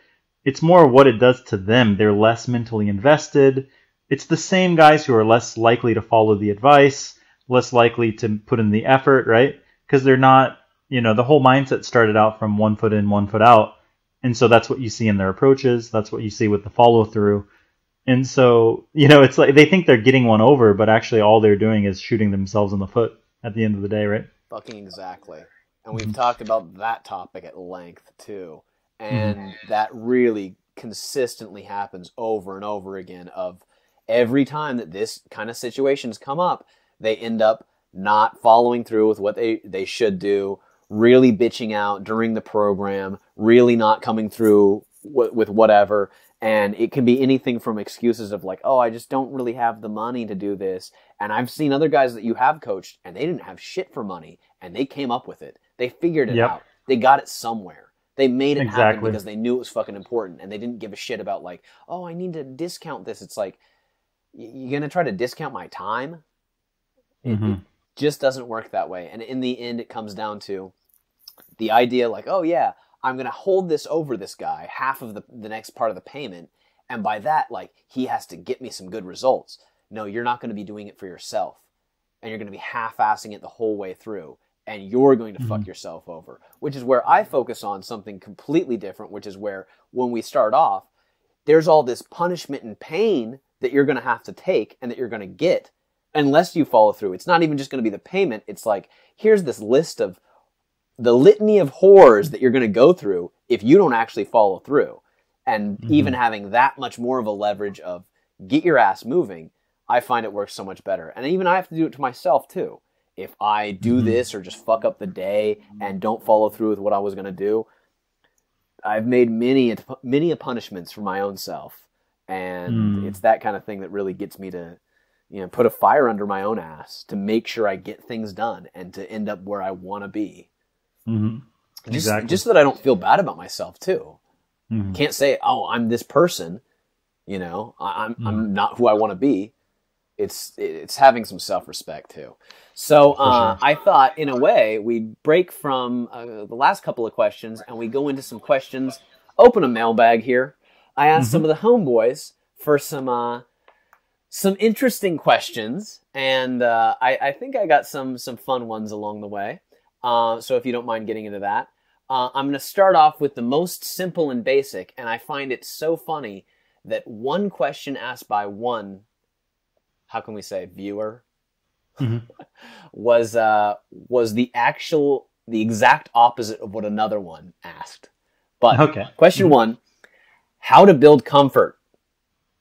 it's more what it does to them. They're less mentally invested. It's the same guys who are less likely to follow the advice, less likely to put in the effort, right? Because they're not, you know, the whole mindset started out from one foot in, one foot out. And so that's what you see in their approaches. That's what you see with the follow through. And so, you know, it's like they think they're getting one over, but actually all they're doing is shooting themselves in the foot at the end of the day, right? Fucking exactly. And we've talked about that topic at length too. And that really consistently happens over and over again, of every time that this kind of situations come up, They end up not following through with what they should do, really bitching out during the program, really not coming through with whatever. And it can be anything from excuses of like, oh, I just don't really have the money to do this. And I've seen other guys that you have coached and they didn't have shit for money and they came up with it. They figured it out. They got it somewhere. They made it happen because they knew it was fucking important and they didn't give a shit about like, oh, I need to discount this. It's like, you're going to try to discount my time? It just doesn't work that way. And in the end, it comes down to the idea like, oh yeah, I'm going to hold this over this guy, half of the next part of the payment. And by that, like, he has to get me some good results. No, you're not going to be doing it for yourself. And you're going to be half-assing it the whole way through. And you're going to fuck yourself over, which is where I focus on something completely different, which is where when we start off, there's all this punishment and pain that you're going to have to take and that you're going to get unless you follow through. It's not even just going to be the payment. It's like, here's this list of the litany of horrors that you're going to go through if you don't actually follow through. And even having that much more of a leverage of get your ass moving, I find it works so much better. And even I have to do it to myself too. If I do this or just fuck up the day and don't follow through with what I was going to do, I've made many punishments for my own self. And it's that kind of thing that really gets me to, you know, put a fire under my own ass to make sure I get things done and to end up where I want to be. Just so that I don't feel bad about myself too. Can't say, oh, I'm this person, you know, I'm not who I want to be. It's having some self-respect too. So I thought in a way we'd break from the last couple of questions and we go into some questions, open a mailbag here. I asked some of the homeboys for some interesting questions, and I think I got some fun ones along the way. So if you don't mind getting into that, I'm going to start off with the most simple and basic. And I find it so funny that one question asked by one, how can we say viewer, was the exact opposite of what another one asked. But question one, how to build comfort.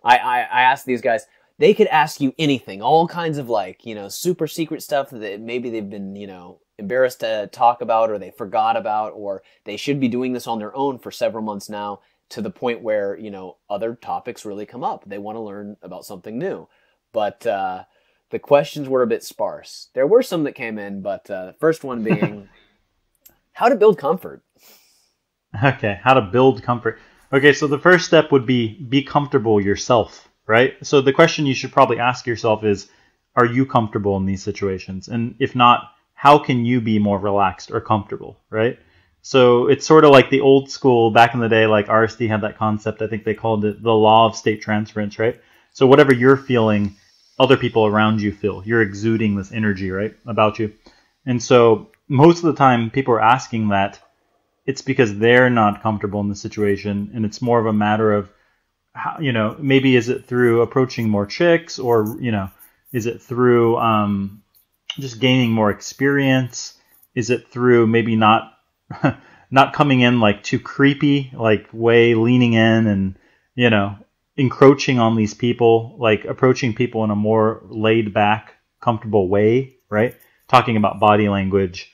I asked these guys, they could ask you anything, all kinds of like, you know, super secret stuff that maybe they've been, you know, embarrassed to talk about or they forgot about, or they should be doing this on their own for several months now to the point where, you know, other topics really come up. They want to learn about something new. But the questions were a bit sparse. There were some that came in, but the first one being how to build comfort. Okay, how to build comfort. Okay, so the first step would be comfortable yourself, right? So the question you should probably ask yourself is, are you comfortable in these situations? And if not, how can you be more relaxed or comfortable, right? So it's sort of like the old school, back in the day, like RSD had that concept, I think they called it the law of state transference, right? So whatever you're feeling, other people around you feel. You're exuding this energy, right, about you. And so most of the time people are asking that, it's because they're not comfortable in the situation, and it's more of a matter of, how, you know, maybe is it through approaching more chicks, or, you know, is it through... just gaining more experience? Is it through maybe not coming in like too creepy, like way leaning in and, you know, encroaching on these people, like approaching people in a more laid back, comfortable way, right? Talking about body language,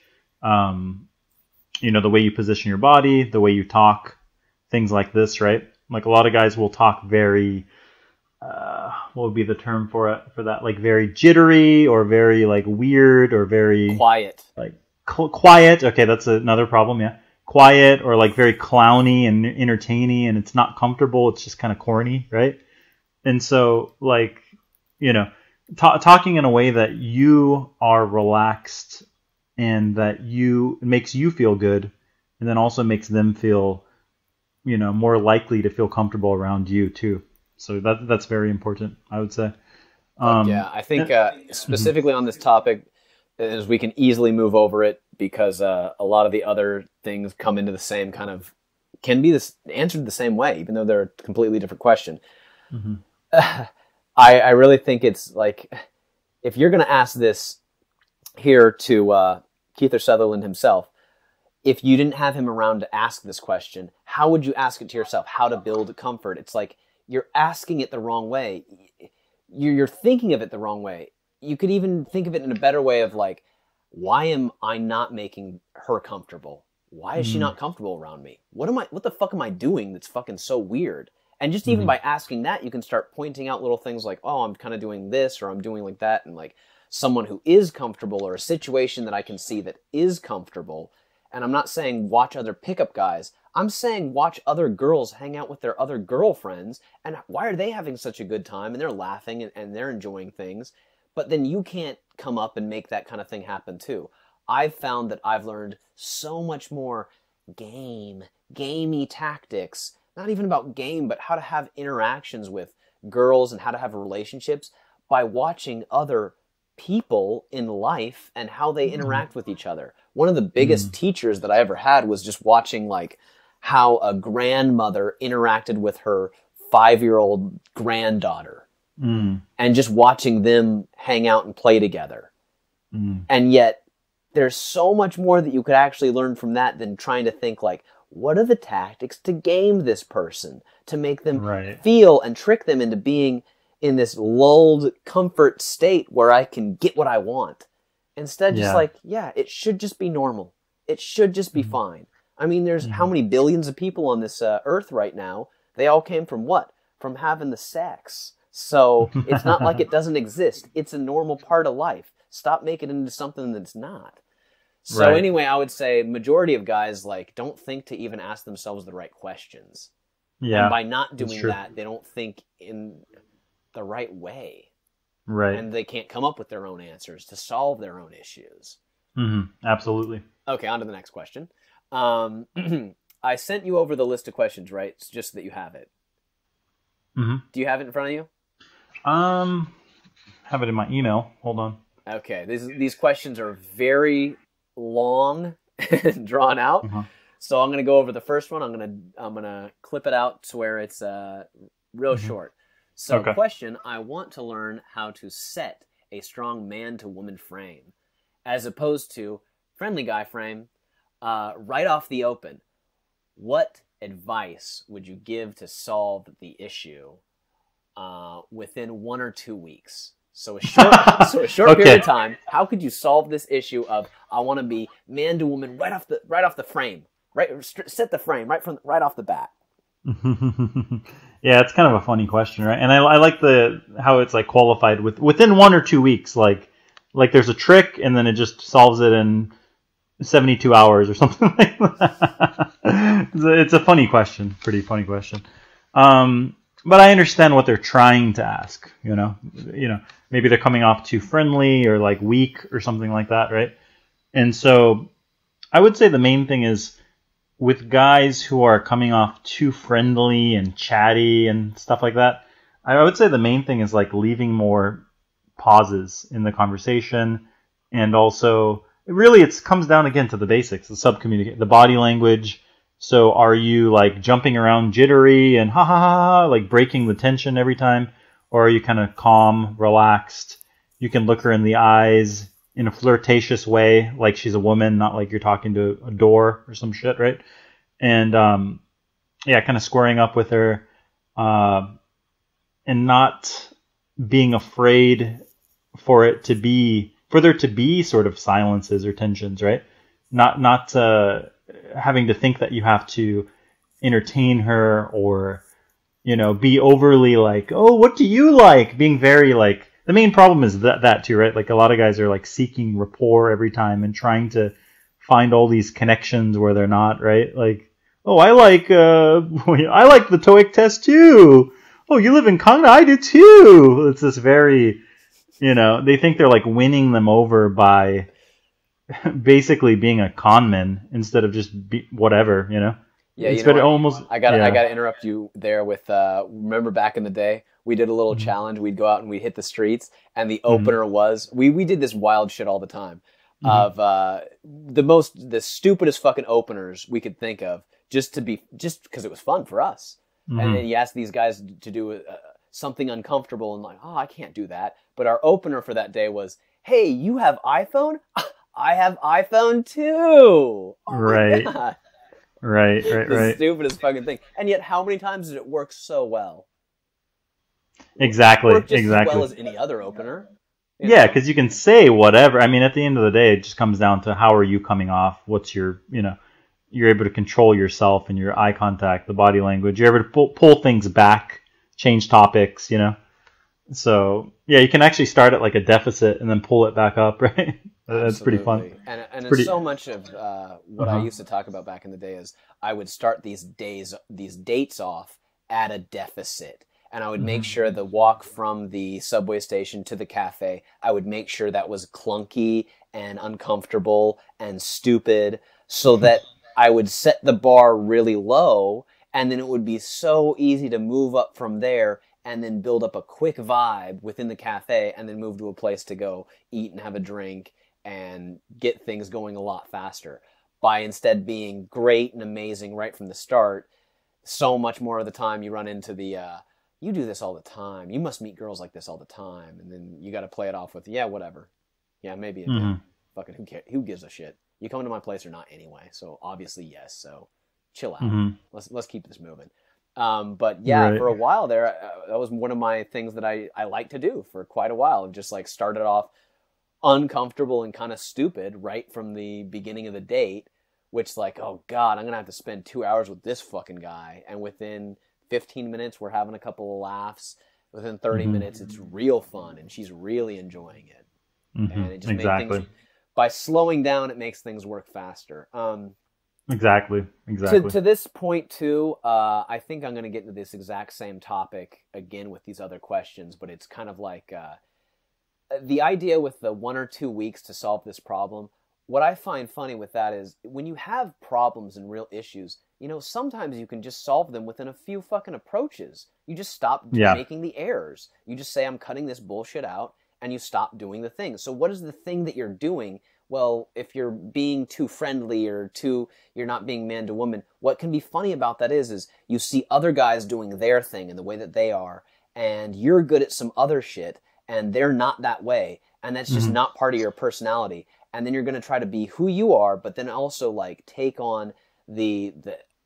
you know, the way you position your body, the way you talk, things like this, right? Like a lot of guys will talk very... what would be the term for it, for that? Like very jittery or very like weird or very quiet, like quiet. Okay. That's another problem. Yeah. Quiet or like very clowny and entertaining, and it's not comfortable. It's just kind of corny. Right. And so like, you know, talking in a way that you are relaxed and that you makes you feel good. And then also makes them feel, you know, more likely to feel comfortable around you too. So that's very important, I would say. Yeah, I think specifically on this topic, is we can easily move over it because a lot of the other things come into the same kind of, can be this, answered the same way, even though they're a completely different question. I really think it's like, if you're going to ask this here to Kiefer Sutherland himself, if you didn't have him around to ask this question, how would you ask it to yourself? How to build comfort? It's like, you're asking it the wrong way. You're thinking of it the wrong way. you could even think of it in a better way of like, why am I not making her comfortable? Why is she not comfortable around me? What the fuck am I doing that's fucking so weird? And just even by asking that, you can start pointing out little things like, oh, I'm kind of doing this or I'm doing like that. And like someone who is comfortable or a situation that I can see that is comfortable. And I'm not saying watch other pickup guys. I'm saying watch other girls hang out with their other girlfriends. And why are they having such a good time? And they're laughing and they're enjoying things. But then you can't come up and make that kind of thing happen too. I've found that I've learned so much more gamey tactics, not even about game, but how to have interactions with girls and how to have relationships by watching other people in life and how they interact with each other. One of the biggest teachers that I ever had was just watching like how a grandmother interacted with her 5-year-old granddaughter and just watching them hang out and play together. And yet there's so much more that you could actually learn from that than trying to think like, what are the tactics to game this person, to make them feel and trick them into being in this lulled comfort state where I can get what I want. Instead, just like, yeah, it should just be normal. It should just be fine. I mean, there's how many billions of people on this earth right now? They all came from what? From having the sex. So it's not like it doesn't exist. It's a normal part of life. Stop making it into something that's not. So anyway, I would say majority of guys like don't think to even ask themselves the right questions. Yeah. And by not doing that, they don't think in the right way. Right. And they can't come up with their own answers to solve their own issues. Absolutely. Okay, on to the next question. I sent you over the list of questions, right? It's just that you have it. Do you have it in front of you? Have it in my email. Hold on. Okay, these questions are very long and drawn out. So I'm going to go over the first one. I'm going to clip it out to where it's real short. So question, I want to learn how to set a strong man-to-woman frame as opposed to friendly guy frame right off the open. What advice would you give to solve the issue within 1 or 2 weeks? So a short period of time, how could you solve this issue of I want to be man to woman right off the frame, set the frame right off the bat? Yeah, it's kind of a funny question, right? And I like how it's like qualified with within 1 or 2 weeks, like there's a trick and then it just solves it in 72 hours or something like that. It's a funny question, pretty funny question. But I understand what they're trying to ask, you know, maybe they're coming off too friendly or like weak or something like that. Right. And so I would say the main thing is with guys who are coming off too friendly and chatty and stuff like that, I would say the main thing is like leaving more pauses in the conversation. And also really it comes down again to the basics, the body language. So are you like jumping around jittery and ha ha ha, like breaking the tension every time? Or are you kind of calm, relaxed? You can look her in the eyes in a flirtatious way, like she's a woman, not like you're talking to a door or some shit, right? And yeah, kind of squaring up with her and not being afraid for there to be sort of silences or tensions, right? Not having to think that you have to entertain her or, you know, be overly like, oh, what do you like? Being very like, the main problem is that too, right? Like a lot of guys are like seeking rapport every time and trying to find all these connections where they're not, right? Like, oh, I like the TOEIC test too. Oh, you live in Canada? I do too. It's this very, you know, they think they're like winning them over by basically being a con man instead of just whatever, you know? Yeah, you know, I gotta interrupt you there with, remember back in the day, we did a little challenge. We'd go out and we'd hit the streets, and the opener was, we did this wild shit all the time, of the stupidest fucking openers we could think of, just because it was fun for us. And then you ask these guys to do something uncomfortable, and like, oh, I can't do that. But our opener for that day was, hey, you have iPhone? I have iPhone too. Oh right. Right. The stupidest fucking thing. And yet how many times did it work so well? Exactly. It worked just as well as any other opener. Yeah, because you can say whatever. I mean, at the end of the day, it just comes down to how are you coming off? What's your, you know, you're able to control yourself and your eye contact, the body language. You're able to pull things back, change topics, you know. So, yeah, you can actually start at like a deficit and then pull it back up, right? That's pretty fun. And it's pretty... so much of what I used to talk about back in the day is I would start these dates off at a deficit. And I would make sure the walk from the subway station to the cafe, I would make sure that was clunky and uncomfortable and stupid so that I would set the bar really low, and then it would be so easy to move up from there and then build up a quick vibe within the cafe and then move to a place to go eat and have a drink and get things going a lot faster. By instead being great and amazing right from the start, so much more of the time you run into the... you do this all the time. You must meet girls like this all the time. And then you got to play it off with, yeah, whatever. Yeah, maybe. Fucking who cares? Who gives a shit? You coming to my place or not anyway. So obviously, yes. So chill out. Let's keep this moving. But yeah, for a while there, that was one of my things that I liked to do for quite a while. Just like started off uncomfortable and kind of stupid right from the beginning of the date, which like, oh God, I'm going to have to spend 2 hours with this fucking guy. And within... 15 minutes we're having a couple of laughs, within 30 minutes it's real fun and she's really enjoying it, and it just made things, by slowing down it makes things work faster. To this point too, I think I'm going to get into this exact same topic again with these other questions, but it's kind of like the idea with the 1 or 2 weeks to solve this problem. What I find funny with that is when you have problems and real issues, you know, sometimes you can just solve them within a few fucking approaches. You just stop making the errors. You just say, I'm cutting this bullshit out, and you stop doing the thing. So what is the thing that you're doing? Well, if you're being too friendly or too, you're not being man to woman, what can be funny about that is you see other guys doing their thing and the way that they are, and you're good at some other shit, and they're not that way, and that's just not part of your personality. And then you're going to try to be who you are, but then also like take on the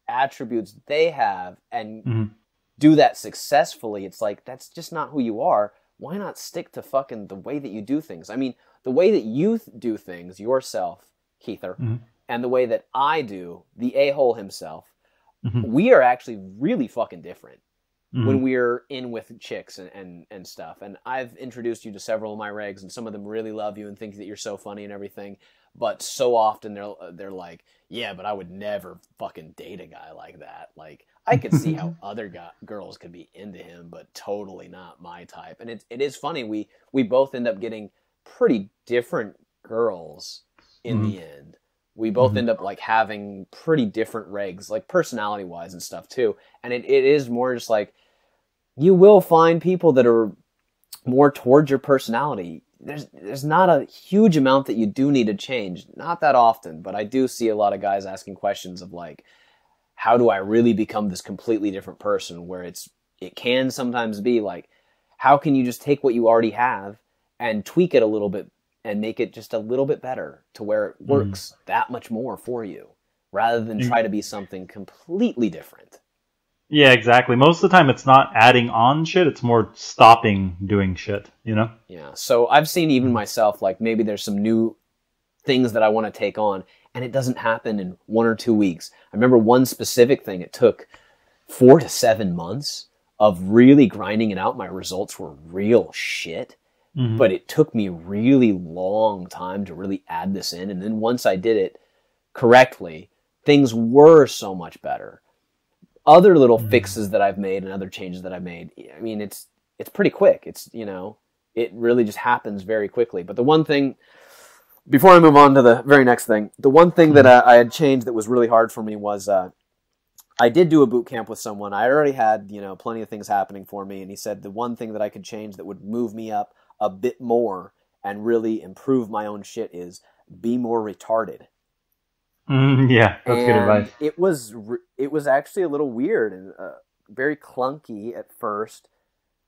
attributes they have and do that successfully. It's like, that's just not who you are. Why not stick to fucking the way that you do things? I mean, the way that you do things yourself, Keither, and the way that I do, the a-hole himself, we are actually really fucking different when we're in with chicks and stuff. And I've introduced you to several of my regs, and some of them really love you and think that you're so funny and everything, but so often they're like, yeah, but I would never fucking date a guy like that. Like, I could see how other girls could be into him, but totally not my type. And it is funny, we both end up getting pretty different girls in the end. We both end up like having pretty different regs, like personality wise and stuff too. And it is more just like, you will find people that are more towards your personality. There's not a huge amount that you do need to change. Not that often, but I do see a lot of guys asking questions of like, how do I really become this completely different person? Where it can sometimes be like, how can you just take what you already have and tweak it a little bit and make it just a little bit better to where it works that much more for you rather than try to be something completely different. Yeah, exactly. Most of the time it's not adding on shit. It's more stopping doing shit, you know? Yeah. So I've seen even myself, like maybe there's some new things that I want to take on and it doesn't happen in 1 or 2 weeks. I remember one specific thing. It took 4 to 7 months of really grinding it out. My results were real shit. But it took me really long time to really add this in. And then once I did it correctly, things were so much better. Other little fixes that I've made and other changes that I've made, I mean, it's pretty quick. It's, you know, it really just happens very quickly. But the one thing, before I move on to the very next thing, the one thing that I had changed that was really hard for me was I did do a boot camp with someone. I already had, you know, plenty of things happening for me. And he said the one thing that I could change that would move me up a bit more and really improve my own shit is be more retarded. Yeah, that's good advice. It was actually a little weird and very clunky at first.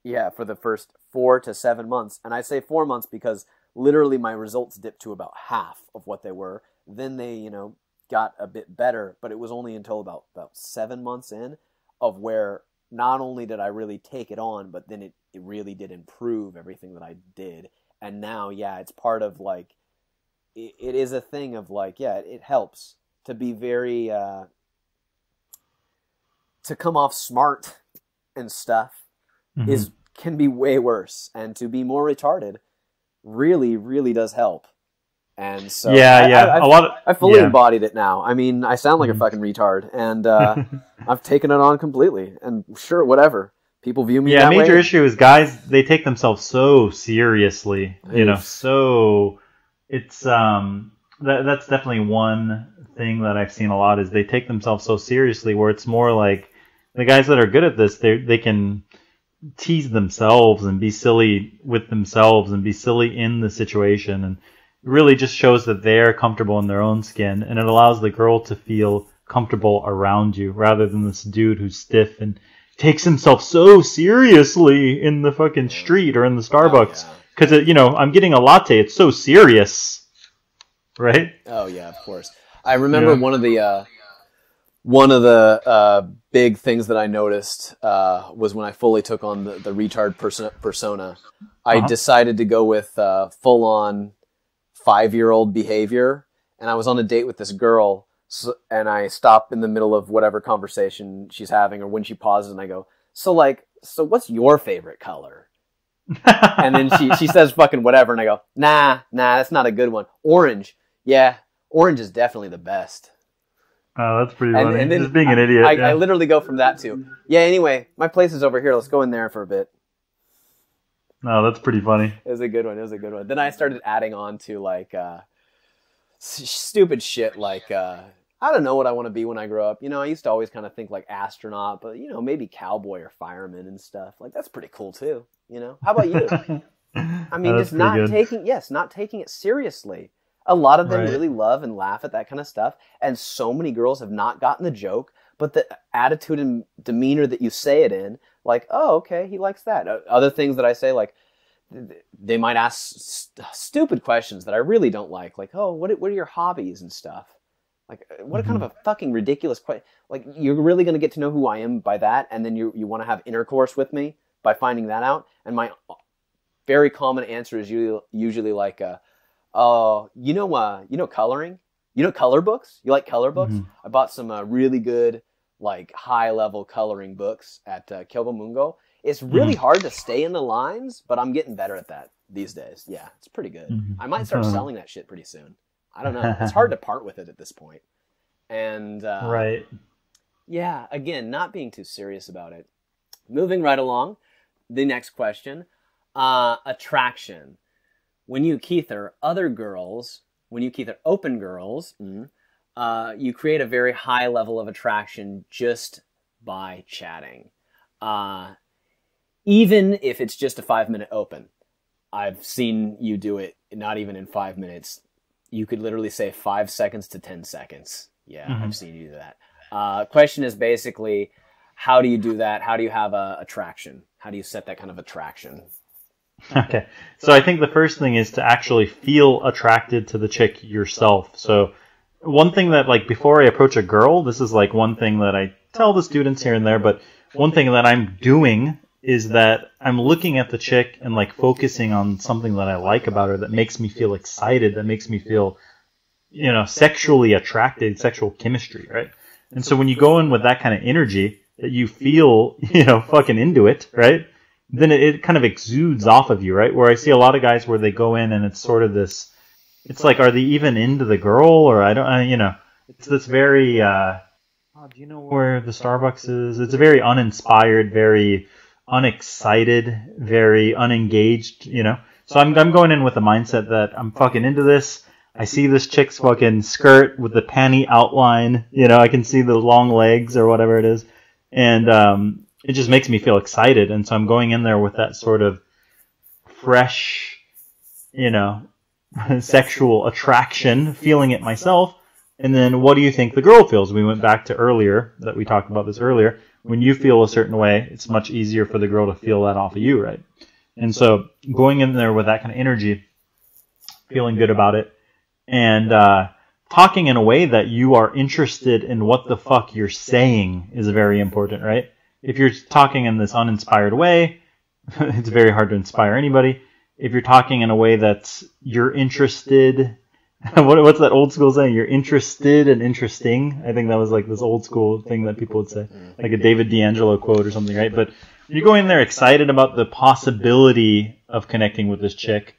Yeah, for the first 4 to 7 months. And I say 4 months because literally my results dipped to about half of what they were. Then they, you know, got a bit better, but it was only until about 7 months in of where not only did I really take it on, but then it really did improve everything that I did. And now, yeah, it's part of like, it is a thing of like, yeah, it helps to be very, to come off smart and stuff mm-hmm. can be way worse. And to be more retarded really, really does help. And so I fully embodied it now. I mean, I sound like a fucking retard, and I've taken it on completely. And sure, whatever. People view me that way. Yeah, major issue is guys, they take themselves so seriously. Oof. You know, so it's that's definitely one thing that I've seen a lot is they take themselves so seriously where it's more like the guys that are good at this, they can tease themselves and be silly with themselves and be silly in the situation, and really just shows that they're comfortable in their own skin, and it allows the girl to feel comfortable around you rather than this dude who's stiff and takes himself so seriously in the fucking street or in the Starbucks. Because, you know, I'm getting a latte. It's so serious. Right? Oh, yeah, of course. I remember one of the big things that I noticed was when I fully took on the retard persona. I decided to go with full-on 5-year-old behavior, and I was on a date with this girl, and I stop in the middle of whatever conversation she's having, or when she pauses, and I go, so what's your favorite color? And then she says fucking whatever, and I go, nah, that's not a good one. Orange. Yeah, orange is definitely the best. Oh, that's pretty funny. And then just being an idiot. I literally go from that to, yeah, anyway, my place is over here, let's go in there for a bit. No, that's pretty funny. It was a good one. Then I started adding on to, like, stupid shit, like, I don't know what I want to be when I grow up. You know, I used to always kind of think, like, astronaut, but, you know, maybe cowboy or fireman and stuff. Like, that's pretty cool, too, you know? How about you? I mean, just not taking it seriously. A lot of them really love and laugh at that kind of stuff, and so many girls have not gotten the joke, but the attitude and demeanor that you say it in, like, oh, okay, he likes that. Other things that I say, like, they might ask stupid questions that I really don't like, oh, what are your hobbies and stuff? Like, what kind of a fucking ridiculous question. Like, you're really going to get to know who I am by that, and then you want to have intercourse with me by finding that out? And my very common answer is usually like, oh, you know coloring? You know color books? You like color books? I bought some really good, like, high-level coloring books at Kyobomungo. It's really hard to stay in the lines, but I'm getting better at that these days. Yeah, it's pretty good. I might start selling that shit pretty soon. I don't know. It's hard to part with it at this point. And yeah, again, not being too serious about it. Moving right along, the next question. Attraction. When you keep it open girls, you create a very high level of attraction just by chatting. Even if it's just a 5-minute open. I've seen you do it not even in 5 minutes. You could literally say 5 seconds to 10 seconds. Yeah, I've seen you do that. Question is basically, how do you do that? How do you have attraction? How do you set that kind of attraction? Okay, so I think the first thing is to actually feel attracted to the chick yourself. So one thing that, like, before I approach a girl, this is, like, one thing that I tell the students here and there, but one thing that I'm doing is that I'm looking at the chick and, like, focusing on something that I like about her that makes me feel excited, that makes me feel, you know, sexually attracted, sexual chemistry, right? And so when you go in with that kind of energy that you feel, you know, fucking into it, right? Then it kind of exudes off of you, right? Where I see a lot of guys where they go in and it's sort of this, it's like, are they even into the girl? Or you know, it's this very, do you know where the Starbucks is? It's a very uninspired, very unexcited, very unengaged, you know? So I'm going in with a mindset that I'm fucking into this. I see this chick's fucking skirt with the panty outline, you know, I can see the long legs or whatever it is. And, it just makes me feel excited, and so I'm going in there with that sort of fresh, you know, sexual attraction, feeling it myself. And then what do you think the girl feels? We went back to earlier, that we talked about this earlier. When you feel a certain way, it's much easier for the girl to feel that off of you, right? And so going in there with that kind of energy, feeling good about it, and talking in a way that you are interested in what the fuck you're saying is very important, right? If you're talking in this uninspired way, it's very hard to inspire anybody. if you're talking in a way that's you're interested. What's that old school saying? You're interested and interesting. I think that was like this old school thing that people would say, like a David DeAngelo quote or something, right? But you go in there excited about the possibility of connecting with this chick.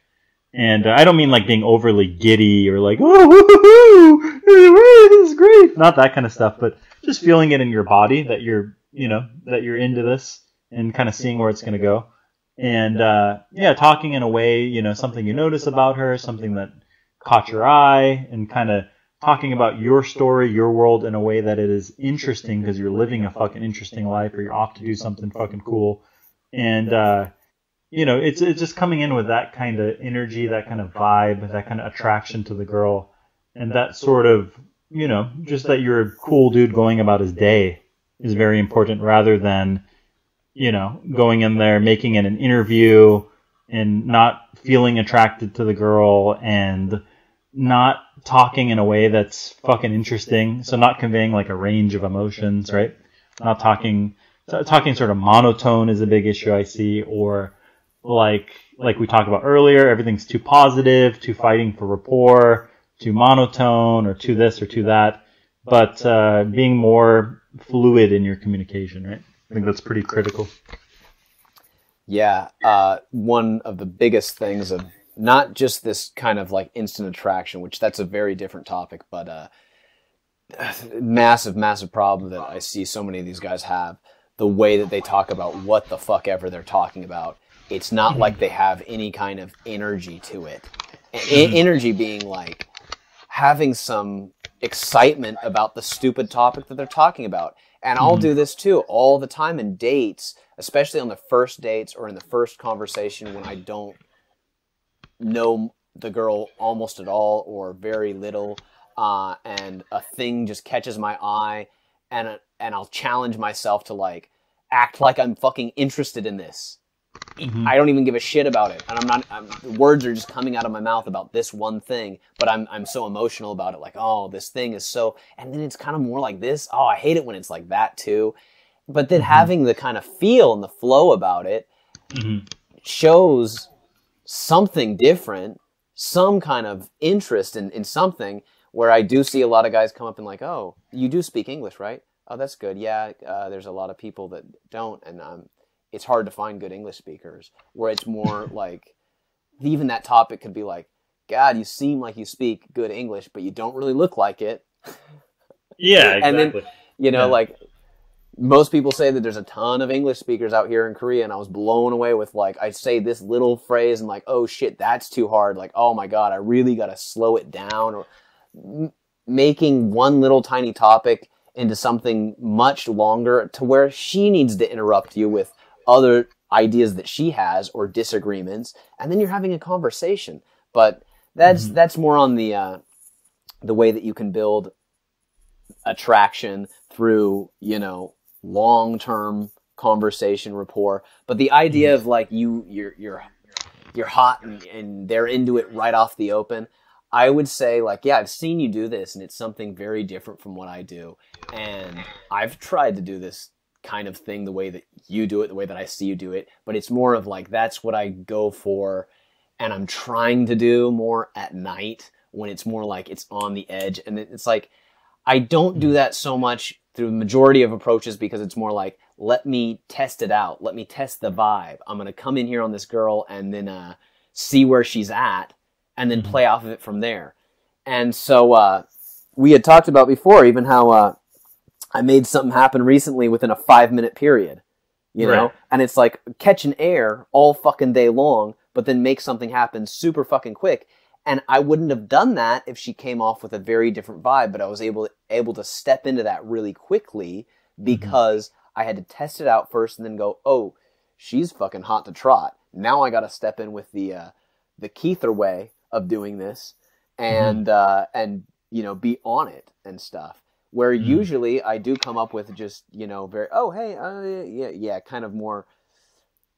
And I don't mean like being overly giddy or like, oh, this is great. Not that kind of stuff, but just feeling it in your body that you're, you know, that you're into this and kind of seeing where it's going to go. And, yeah, talking in a way, you know, something you notice about her, something that caught your eye, and kind of talking about your story, your world in a way that it is interesting because you're living a fucking interesting life or you're off to do something fucking cool. And, you know, it's just coming in with that kind of energy, that kind of vibe, that kind of attraction to the girl, and that sort of, you know, just that you're a cool dude going about his day is very important, rather than, you know, going in there, making it an interview and not feeling attracted to the girl and not talking in a way that's fucking interesting. So not conveying like a range of emotions, right? Not talking sort of monotone is a big issue I see, or like we talked about earlier, everything's too positive, too fighting for rapport, too monotone, or too this or too that, but being more fluid in your communication, right? I think that's pretty critical. Yeah, one of the biggest things of not just this kind of like instant attraction, which that's a very different topic, but massive problem that I see so many of these guys have, the way that they talk about what the fuck ever they're talking about. It's not like they have any kind of energy to it. Energy being like having some excitement about the stupid topic that they're talking about. And I'll do this too all the time in dates, especially on the first dates or in the first conversation when I don't know the girl almost at all or very little, and a thing just catches my eye, and I'll challenge myself to like act like I'm fucking interested in this. Mm-hmm. I don't even give a shit about it, and words are just coming out of my mouth about this one thing, but I'm so emotional about it, like, oh, this thing is so, and then it's kind of more like this. Oh, I hate it when it's like that too. But then having the kind of feel and the flow about it shows something different, some kind of interest in something, where I do see a lot of guys come up and like, oh, you do speak English, right? Oh, that's good. Yeah, there's a lot of people that don't, and it's hard to find good English speakers, where it's more like, even that topic could be like, God, you seem like you speak good English, but you don't really look like it. Yeah, exactly. And then, you know, like most people say that there's a ton of English speakers out here in Korea, and I was blown away with like, I say this little phrase and like, oh shit, that's too hard. Like, oh my God, I really got to slow it down, or making one little tiny topic into something much longer to where she needs to interrupt you with other ideas that she has or disagreements, and then you're having a conversation. But that's more on the way that you can build attraction through, you know, long-term conversation rapport. But the idea of like you're hot and they're into it right off the open, I would say like, yeah, I've seen you do this, and it's something very different from what I do, and I've tried to do this kind of thing the way that you do it, the way that I see you do it, but it's more of like, that's what I go for, and I'm trying to do more at night when it's more like it's on the edge. And it's like, I don't do that so much through the majority of approaches, because it's more like, let me test it out, let me test the vibe, I'm gonna come in here on this girl and then see where she's at, and then play off of it from there. And so we had talked about before even how I made something happen recently within a 5-minute period, you know? Right. And it's like catch an air all fucking day long, but then make something happen super fucking quick. And I wouldn't have done that if she came off with a very different vibe, but I was able to step into that really quickly because I had to test it out first and then go, oh, she's fucking hot to trot. Now I got to step in with the Kiefer way of doing this and you know, be on it and stuff. Where usually I do come up with just, you know, very, oh, hey, yeah, kind of more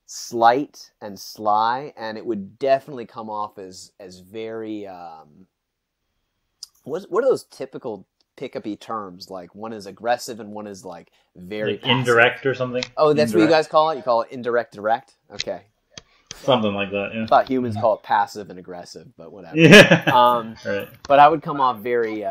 slight and sly. And it would definitely come off as very, what are those typical pick-up-y terms? Like one is aggressive and one is like very like indirect or something? Oh, that's indirect. What you guys call it? You call it indirect direct? Okay. Something like that, yeah. I thought humans call it passive and aggressive, but whatever. Yeah. Right. But I would come off very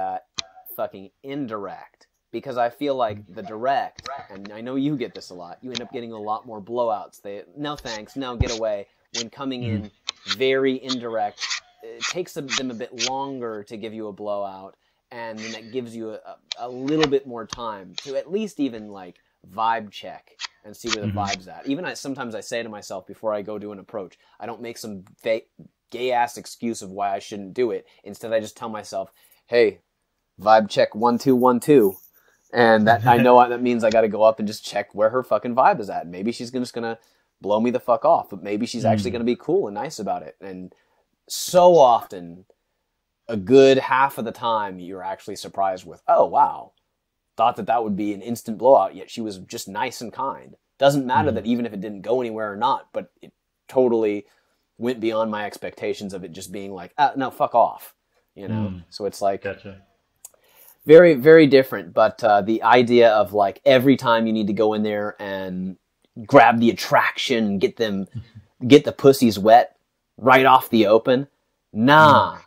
fucking indirect, because I feel like the direct, and I know you get this a lot, you end up getting a lot more blowouts. They, no thanks, no, get away. When coming in very indirect, it takes them a bit longer to give you a blowout, and then that gives you a little bit more time to at least even, like, vibe check and see where the vibe's at. Even sometimes I say to myself before I go do an approach, I don't make some gay-ass excuse of why I shouldn't do it. Instead, I just tell myself, hey, vibe check 1212. And that I know that means I got to go up and just check where her fucking vibe is at. Maybe she's just going to blow me the fuck off, but maybe she's actually going to be cool and nice about it. And so often, a good half of the time, you're actually surprised with, oh, wow, thought that that would be an instant blowout, yet she was just nice and kind. Doesn't matter that even if it didn't go anywhere or not, but it totally went beyond my expectations of it just being like, ah, no, fuck off, you know? So it's like very, very different, but the idea of like every time you need to go in there and grab the attraction, get the pussies wet right off the open, nah,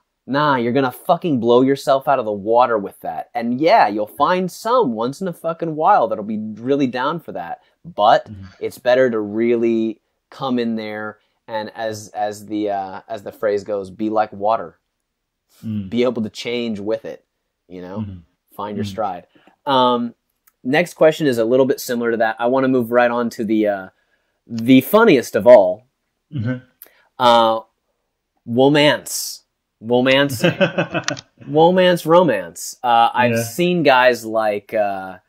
you're going to fucking blow yourself out of the water with that. And yeah, you'll find some once in a fucking while that'll be really down for that. But it's better to really come in there and as the phrase goes, be like water. Be able to change with it, you know? Find your stride. Next question is a little bit similar to that. I want to move right on to the funniest of all. Womance. Romance. I've seen guys like, God,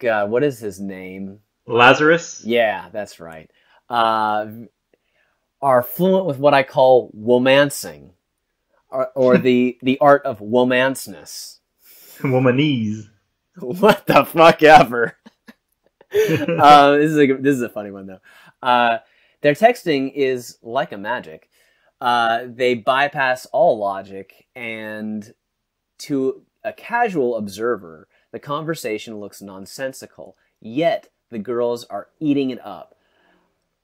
what is his name? Lazarus? Yeah, that's right. Are fluent with what I call womancing, or the art of womanceness. Womanese. What the fuck ever? This is a funny one, though. Their texting is like a magic. They bypass all logic, and to a casual observer, the conversation looks nonsensical, yet the girls are eating it up.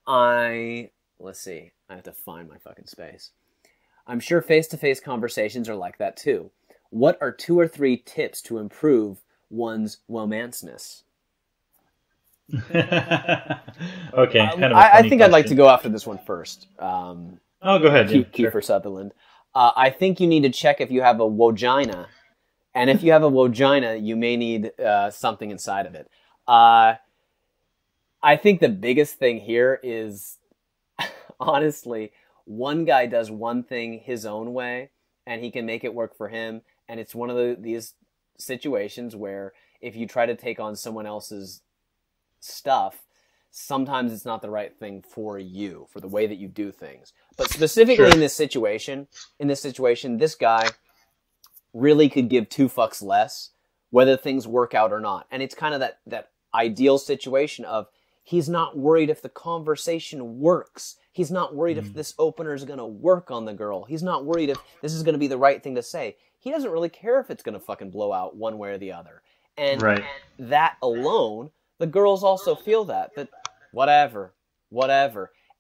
Let's see, I have to find my fucking space. I'm sure face-to-face conversations are like that too. What are 2 or 3 tips to improve one's womanceness? Okay, I think I'd like to go after this one first. Oh, go ahead. Kiefer Sutherland. I think you need to check if you have a wogina. And if you have a wogina, you may need something inside of it. I think the biggest thing here is, honestly, one guy does one thing his own way, and he can make it work for him. And it's one of these situations where if you try to take on someone else's stuff, sometimes it's not the right thing for you, for the way that you do things. But specifically in this situation, this guy really could give 2 fucks less whether things work out or not. And it's kind of that ideal situation of he's not worried if the conversation works. He's not worried if this opener is going to work on the girl. He's not worried if this is going to be the right thing to say. He doesn't really care if it's going to fucking blow out one way or the other. And that alone, the girls also feel that whatever.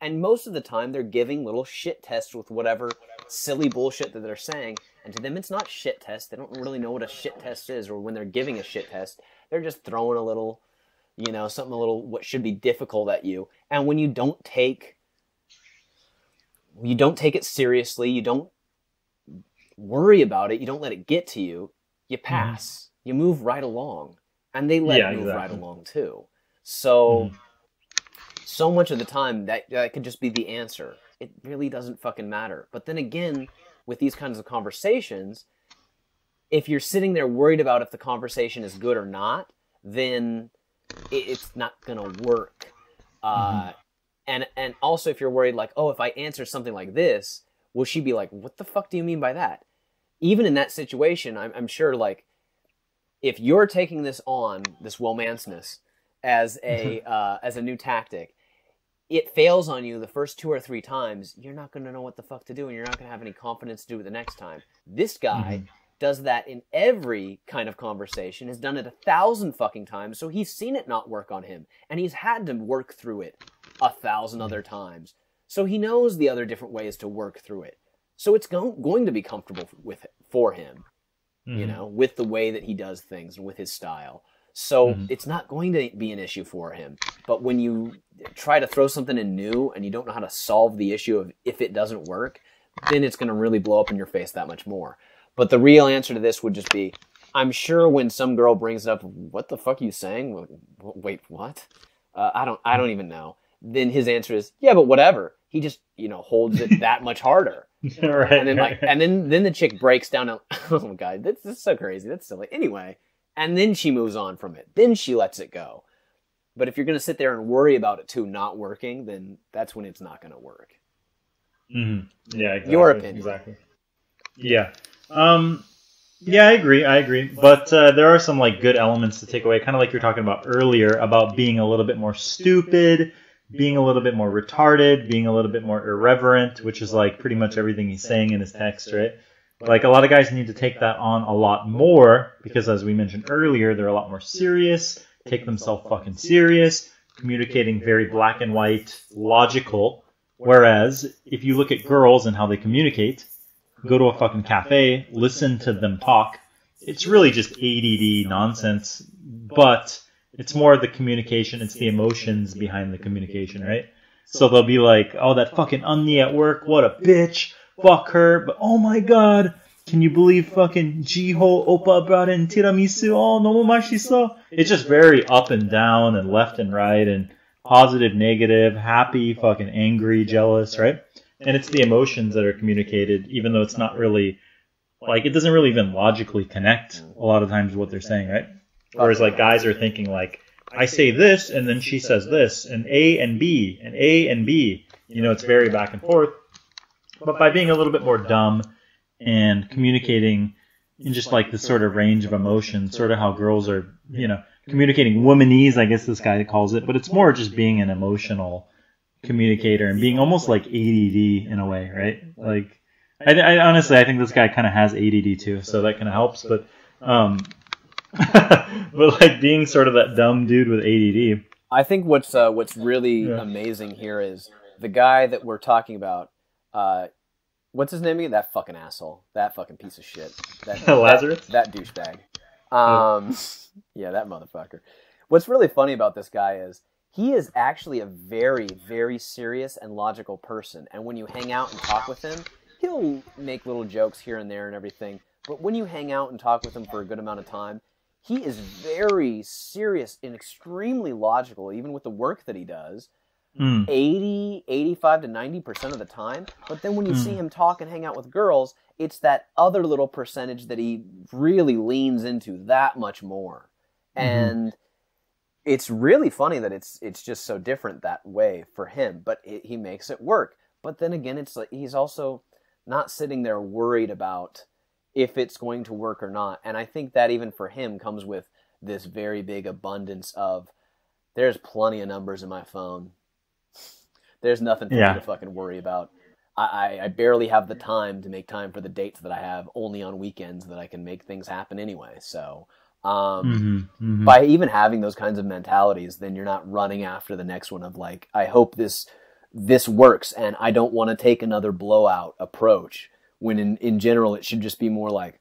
And most of the time, they're giving little shit tests with whatever silly bullshit that they're saying. And to them, it's not shit test. They don't really know what a shit test is, or when they're giving a shit test, they're just throwing a little, you know, something a little, what should be difficult at you. And when you don't take it seriously, you don't worry about it, you don't let it get to you, you pass. You move right along. And they let move right along, too. So... so much of the time, that could just be the answer. It really doesn't fucking matter. But then again, with these kinds of conversations, if you're sitting there worried about if the conversation is good or not, then it's not going to work. And also, if you're worried, like, oh, if I answer something like this, will she be like, what the fuck do you mean by that? Even in that situation, I'm sure, like, if you're taking this on, this womanceness, as a new tactic, it fails on you the first 2 or 3 times, you're not going to know what the fuck to do, and you're not going to have any confidence to do it the next time. This guy does that in every kind of conversation, has done it 1,000 fucking times, so he's seen it not work on him, and he's had to work through it 1,000 other times. So he knows the other different ways to work through it. So it's going to be comfortable with it, for him, you know, with the way that he does things and with his style. So it's not going to be an issue for him. But when you try to throw something in new and you don't know how to solve the issue of if it doesn't work, then it's going to really blow up in your face that much more. But the real answer to this would just be, I'm sure when some girl brings up, what the fuck are you saying? Wait, what? I don't even know. Then his answer is, yeah, but whatever. He just, you know, holds it that much harder. Right, and then like, and then the chick breaks down. And, oh my God, this is so crazy. That's silly. Anyway. And then she moves on from it. Then she lets it go. But if you're going to sit there and worry about it too not working, then that's when it's not going to work. Yeah, exactly. Your opinion. Exactly. Yeah. Yeah, I agree. But there are some like good elements to take away, kind of like you're talking about earlier, about being a little bit more stupid, being a little bit more retarded, being a little bit more irreverent, which is like pretty much everything he's saying in his text, right? Like, a lot of guys need to take that on a lot more because, as we mentioned earlier, they're a lot more serious, take themselves fucking serious, communicating very black and white, logical. Whereas if you look at girls and how they communicate, go to a fucking cafe, listen to them talk, it's really just ADD nonsense, but it's more the communication, it's the emotions behind the communication, right? So they'll be like, oh, that fucking Unni at work, what a bitch. Fuck her, but oh my God, can you believe fucking Jiho Opa brought in tiramisu? Oh, nomomashiso. It's just very up and down and left and right and positive, negative, happy, fucking angry, jealous, right? And it's the emotions that are communicated, even though it's not really, like, it doesn't really even logically connect a lot of times what they're saying, right? Whereas, like, guys are thinking, like, I say this, and then she says this, and A and B, and A and B. You know, it's very back and forth. But by being a little bit more dumb and communicating in just like this sort of range of emotion, sort of how girls are, you know, communicating womanese, I guess this guy calls it, but it's more just being an emotional communicator and being almost like ADD in a way, right? Like, I honestly, I think this guy kind of has ADD too, so that kind of helps. But, but like being sort of that dumb dude with ADD. I think what's really amazing here is the guy that we're talking about. What's his name again? That fucking asshole. That fucking piece of shit. That, Lazarus? That douchebag. Yeah, that motherfucker. What's really funny about this guy is he is actually a very, very serious and logical person. And when you hang out and talk with him, he'll make little jokes here and there and everything. But when you hang out and talk with him for a good amount of time, he is very serious and extremely logical, even with the work that he does. 80, 85 to 90% of the time. But then when you see him talk and hang out with girls, it's that other little percentage that he really leans into that much more. And it's really funny that it's just so different that way for him, but he makes it work. But then again, it's like he's also not sitting there worried about if it's going to work or not. And I think that even for him comes with this very big abundance of there's plenty of numbers in my phone. There's nothing for me to fucking worry about. I barely have the time to make time for the dates that I have, only on weekends that I can make things happen anyway. So by even having those kinds of mentalities, then you're not running after the next one of like, I hope this works and I don't want to take another blowout approach, when in general it should just be more like,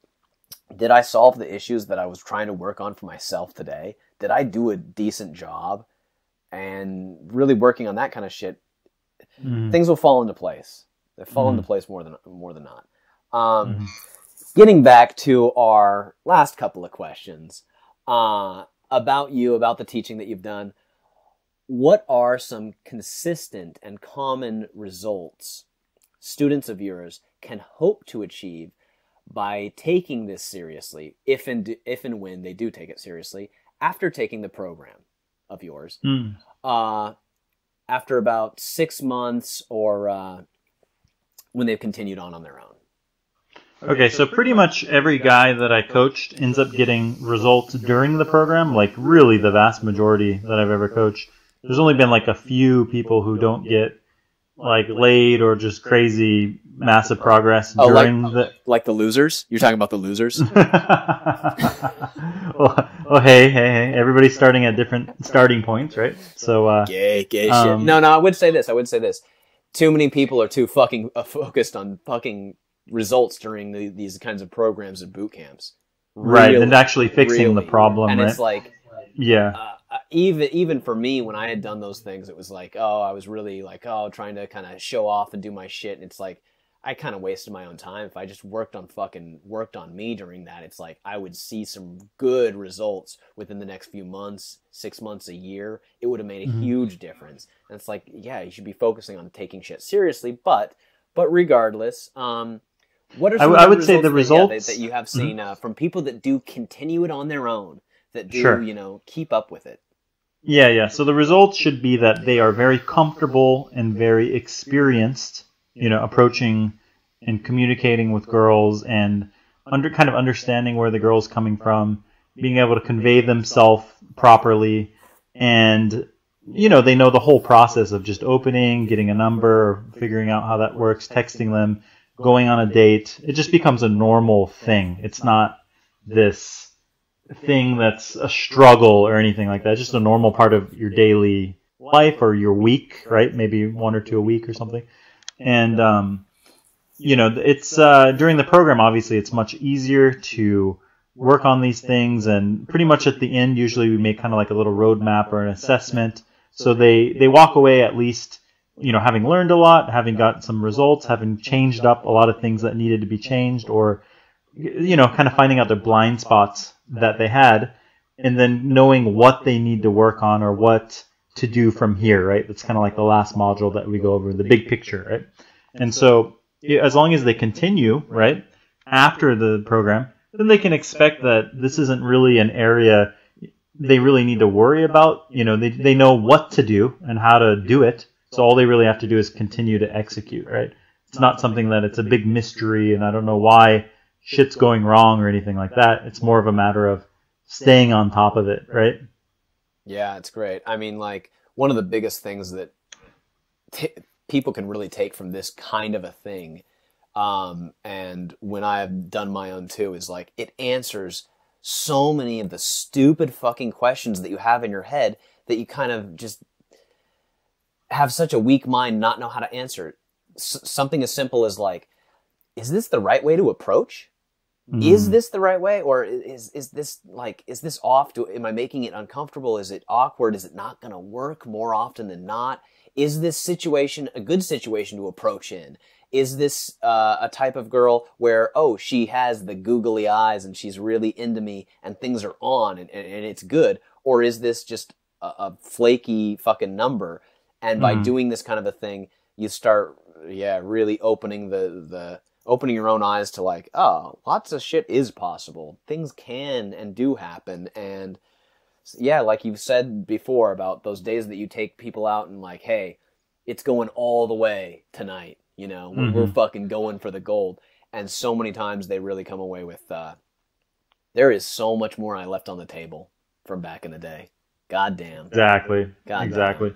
did I solve the issues that I was trying to work on for myself today? Did I do a decent job? And really working on that kind of shit, things will fall into place. They fall into place more than not. Getting back to our last couple of questions about you, about the teaching that you've done, what are some consistent and common results students of yours can hope to achieve by taking this seriously, if and when they do take it seriously, after taking the program of yours? After about 6 months or when they've continued on their own? Okay, so pretty much every guy that I coached ends up getting results during the program, like really the vast majority that I've ever coached. There's only been like a few people who don't get like laid or just crazy massive progress during like the losers? You're talking about the losers? Oh, hey. Everybody's starting at different starting points, right? So, gay shit. No, I would say this. too many people are too fucking focused on fucking results during these kinds of programs and boot camps. Right, really, and actually fixing the problem. And it's like, yeah. Even for me, when I had done those things, it was like, oh, I was really like, oh, trying to kind of show off and do my shit. And it's like, I kind of wasted my own time. If I just worked on me during that, it's like I would see some good results within the next few months, 6 months, a year. It would have made a huge difference. And it's like, yeah, you should be focusing on taking shit seriously. But regardless, what are some I would say the results that you have seen from people that do continue it on their own, that do you know, keep up with it? Yeah. So the results should be that they are very comfortable and very experienced, you know, approaching and communicating with girls and kind of understanding where the girl's coming from, being able to convey themselves properly, and you know, they know the whole process of just opening, getting a number, figuring out how that works, texting them, going on a date. It just becomes a normal thing. It's not this thing that's a struggle or anything like that. It's just a normal part of your daily life or your week, right? Maybe one or two a week or something. And, you know, it's during the program, obviously, it's much easier to work on these things. And pretty much at the end, usually we make kind of like a little roadmap or an assessment. So they walk away at least, you know, having learned a lot, having gotten some results, having changed up a lot of things that needed to be changed, or, you know, kind of finding out their blind spots that they had, and then knowing what they need to work on or what to do from here, right? That's kind of like the last module that we go over, the big picture, right? And so as long as they continue, right, after the program, then they can expect that this isn't really an area they really need to worry about. You know, they know what to do and how to do it. So all they really have to do is continue to execute, right? It's not something that it's a big mystery and I don't know why shit's going wrong or anything like that. It's more of a matter of staying on top of it, right? Yeah, it's great. I mean, like, one of the biggest things that people can really take from this kind of a thing, and when I've done my own too, is like it answers so many of the stupid fucking questions that you have in your head that you kind of just have such a weak mind not know how to answer. Something as simple as like, is this the right way to approach? Is this the right way? Or is this like, is this off? Am I making it uncomfortable? Is it awkward? Is it not going to work more often than not? Is this situation a good situation to approach in? Is this a type of girl where, oh, she has the googly eyes and she's really into me and things are on and it's good? Or is this just a flaky fucking number? And by doing this kind of a thing, you start, really opening your own eyes to like, oh, lots of shit is possible. Things can and do happen. And yeah, like you've said before about those days that you take people out and like, hey, it's going all the way tonight. You know, we're fucking going for the gold. And so many times they really come away with, there is so much more I left on the table from back in the day. Goddamn. Exactly. Goddamn.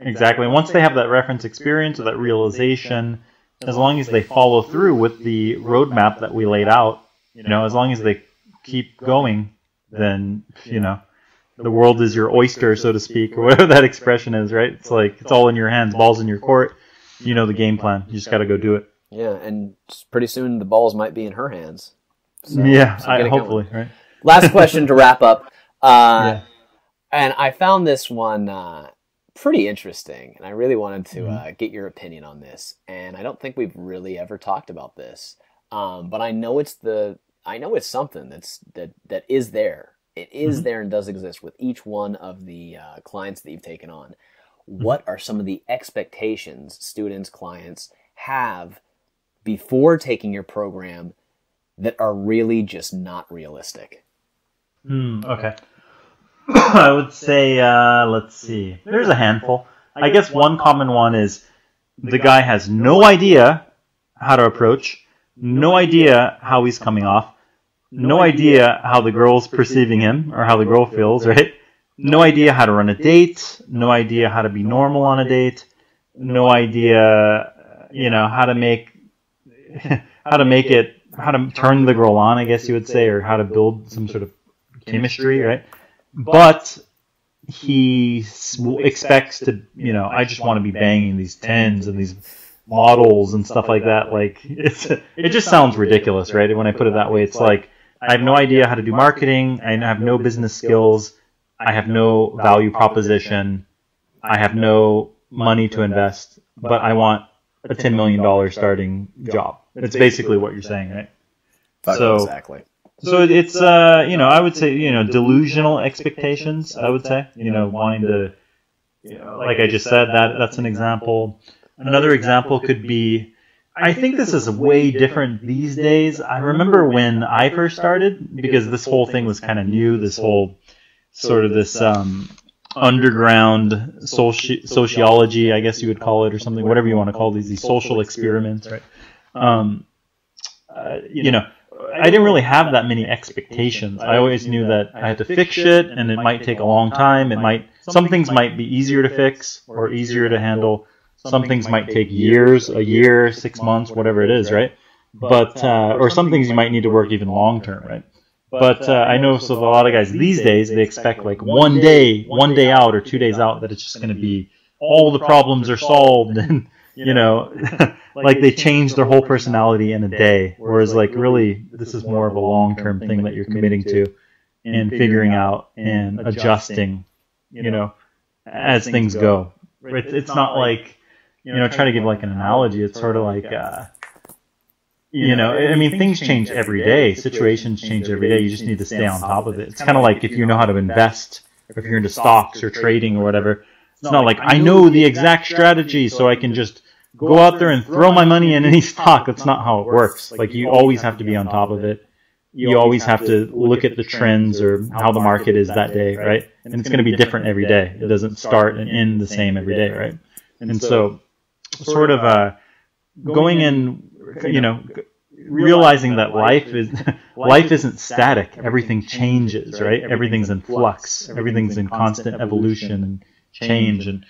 Exactly. And once they have that reference experience or that realization, as long as they follow through with the roadmap that we laid out, you know, as long as they keep going, then, you know, the world is your oyster, so to speak, or whatever that expression is, right? It's like, it's all in your hands, ball's in your court. You know the game plan. You just got to go do it. Yeah, and pretty soon the balls might be in her hands. So, yeah, hopefully, right? Last question to wrap up. And I found this one... pretty interesting, and I really wanted to get your opinion on this, and I don't think we've really ever talked about this, but I know it's something that is there. It is there and does exist with each one of the clients that you've taken on. What are some of the expectations students, clients have before taking your program that are really just not realistic? Okay. I would say, let's see. There's a handful. I guess one common one is the guy has no idea how to approach, no idea how he's coming off, no idea how the girl's perceiving him or how the girl feels, right? No idea how to run a date, no idea how to be normal on a date, no idea, you know, how to turn the girl on, I guess you would say, or how to build some sort of chemistry, right? But he expects to, you know, I just want to be banging these tens and these models and stuff like that. Like, it just sounds ridiculous, right? When I put it that way, it's like, I have no idea how to do marketing. I have no business skills. I have no value proposition. I have no money to invest, but I want a $10 million starting job. It's basically what you're saying, right? So, exactly. So it's, you know, I would say, you know, delusional expectations, I would say, you know, wanting to, you know, like I just said, that's an example. Another example could be, I think this is way different these days. I remember when I first started, because this whole thing was kind of new, this whole sort of this underground sociology, I guess you would call it, or something, whatever you want to call these social experiments, right? You know, I didn't really have that many expectations. I always knew that I had to fix shit, and it might take a long time. It might, some things might be easier to fix or easier to handle. Some things might take years, a year, 6 months, whatever it is, right? But or some things you might need to work even long term, right? But I know so a lot of guys these days, they expect like one day out or 2 days out that it's just going to be all the problems are solved and, you know, like they change their whole personality in a day. Whereas like really this is more of a long-term thing that you're committing to and figuring out and adjusting, you know, as things go. It's not like, you know, try to give like an analogy. It's sort of like, you know, I mean, things change every day. Situations change every day. You just need to stay on top of it. It's kind of like if you know how to invest, or if you're into stocks or trading or whatever. It's not like I know the exact strategy, so I can just go out there and throw my money in any stock. That's not how it works. Like you always have to be on top of it. You always have to look at the trends or how the market is that day, right? And it's going to be different every day. It doesn't start and end the same every day, right? And so sort of going in, you know, realizing that life isn't static. Everything changes, right? Everything's in flux. Everything's in constant evolution and change. And,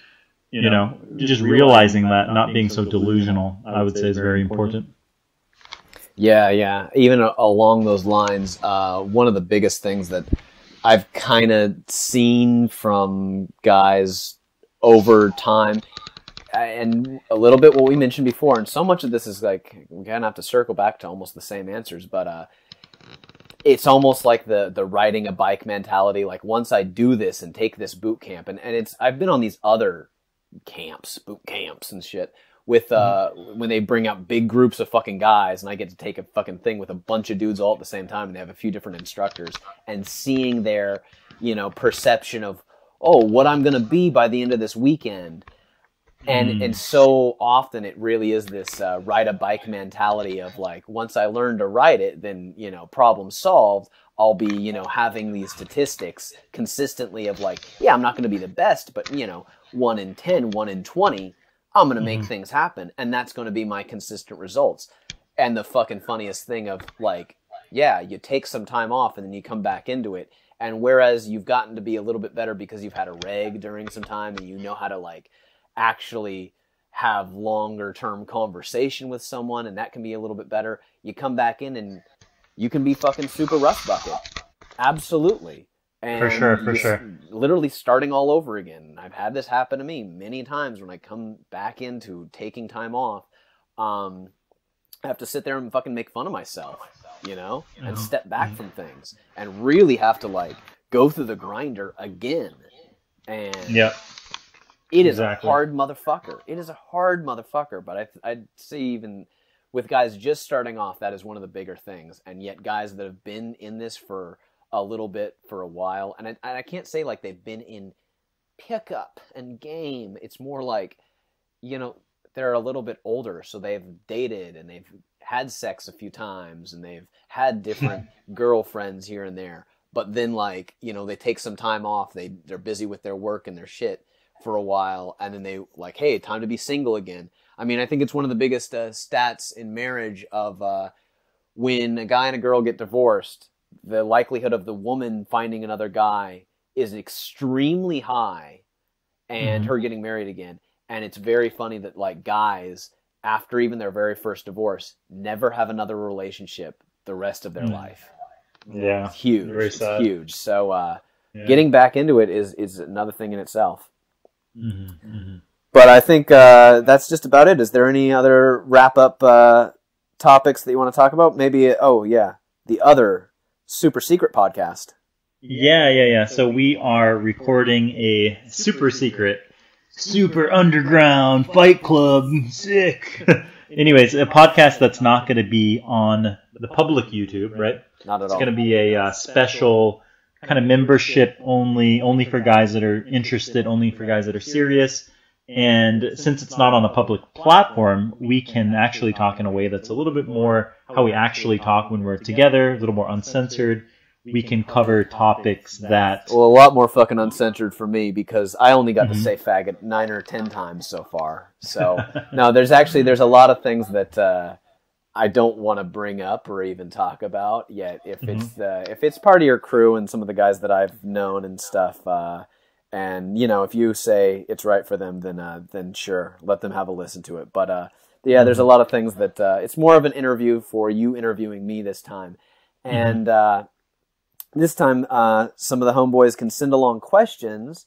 you know, just realizing that, not being so delusional, I would say is very important. Yeah. Even along those lines, one of the biggest things that I've kind of seen from guys over time, and a little bit what we mentioned before, and so much of this is like, we kind of have to circle back to almost the same answers, but it's almost like the riding a bike mentality, like once I do this and take this boot camp, and it's, I've been on these other camps, boot camps and shit, with when they bring out big groups of fucking guys and I get to take a fucking thing with a bunch of dudes all at the same time and they have a few different instructors, and seeing their, you know, perception of, oh, what I'm going to be by the end of this weekend. And so often it really is this ride a bike mentality of like, once I learn to ride it, then, you know, problem solved. I'll be, you know, having these statistics consistently of like, yeah, I'm not going to be the best, but, you know, 1 in 10, 1 in 20. I'm going to make things happen, and that's going to be my consistent results. And the fucking funniest thing of like, yeah, you take some time off and then you come back into it. And whereas you've gotten to be a little bit better because you've had a reg during some time and you know how to like actually have longer term conversation with someone, and that can be a little bit better. You come back in and you can be fucking super rough bucket. Absolutely. And for sure. Literally starting all over again. I've had this happen to me many times when I come back into taking time off. I have to sit there and fucking make fun of myself, you know, and step back from things and really have to like go through the grinder again. And it is a hard motherfucker. It is a hard motherfucker. But I'd say even with guys just starting off, that is one of the bigger things. And yet guys that have been in this for a little bit for a while, and I can't say like they've been in pickup and game. It's more like, you know, they're a little bit older, so they've dated and they've had sex a few times and they've had different girlfriends here and there. But then like, you know, they take some time off, they're busy with their work and their shit for a while, and then they like, hey, time to be single again. I mean, I think it's one of the biggest stats in marriage of when a guy and a girl get divorced, the likelihood of the woman finding another guy is extremely high, and her getting married again. And it's very funny that like guys, after even their very first divorce, never have another relationship the rest of their life. Yeah. It's huge. Very sad. It's huge. So, yeah. Getting back into it is another thing in itself. Mm-hmm. Mm-hmm. But I think that's just about it. Is there any other wrap-up topics that you want to talk about? Maybe, oh, yeah, the other super secret podcast. Yeah. So we are recording a super secret, super underground fight club. Sick. Anyways, a podcast that's not going to be on the public YouTube, right? Not at all. It's going to be a special kind of membership only for guys that are interested, only for guys that are serious. And since it's not on a public platform, we can actually talk in a way that's a little bit more how we actually talk when we're together, a little more uncensored. We can cover topics that... Well, a lot more fucking uncensored for me, because I only got to say faggot 9 or 10 times so far. So, no, there's a lot of things that I don't want to bring up or even talk about, yet if it's part of your crew and some of the guys that I've known and stuff... And, you know, if you say it's right for them, then sure, let them have a listen to it. But, yeah, there's a lot of things that it's more of an interview for you interviewing me this time. And this time some of the homeboys can send along questions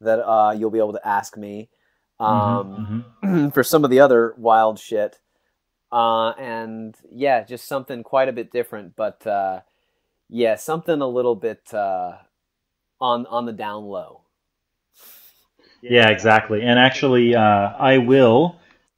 that you'll be able to ask me for some of the other wild shit. And, yeah, just something quite a bit different. But, yeah, something a little bit on the down low. Yeah, exactly. And actually, I will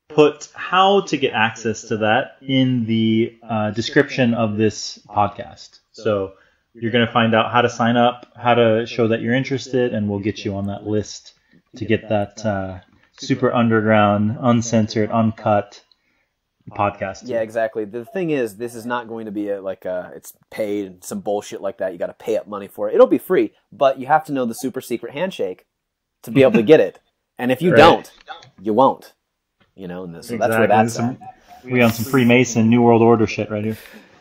put how to get access to that in the description of this podcast. So you're going to find out how to sign up, how to show that you're interested, and we'll get you on that list to get that super underground, uncensored, uncut podcast. Yeah, exactly. The thing is, this is not going to be it's paid and some bullshit like that. You got to pay up money for it. It'll be free, but you have to know the super secret handshake to be able to get it, and if you don't, you won't. You know, and so exactly. That's where that's at. We on some Freemason New World Order shit right here.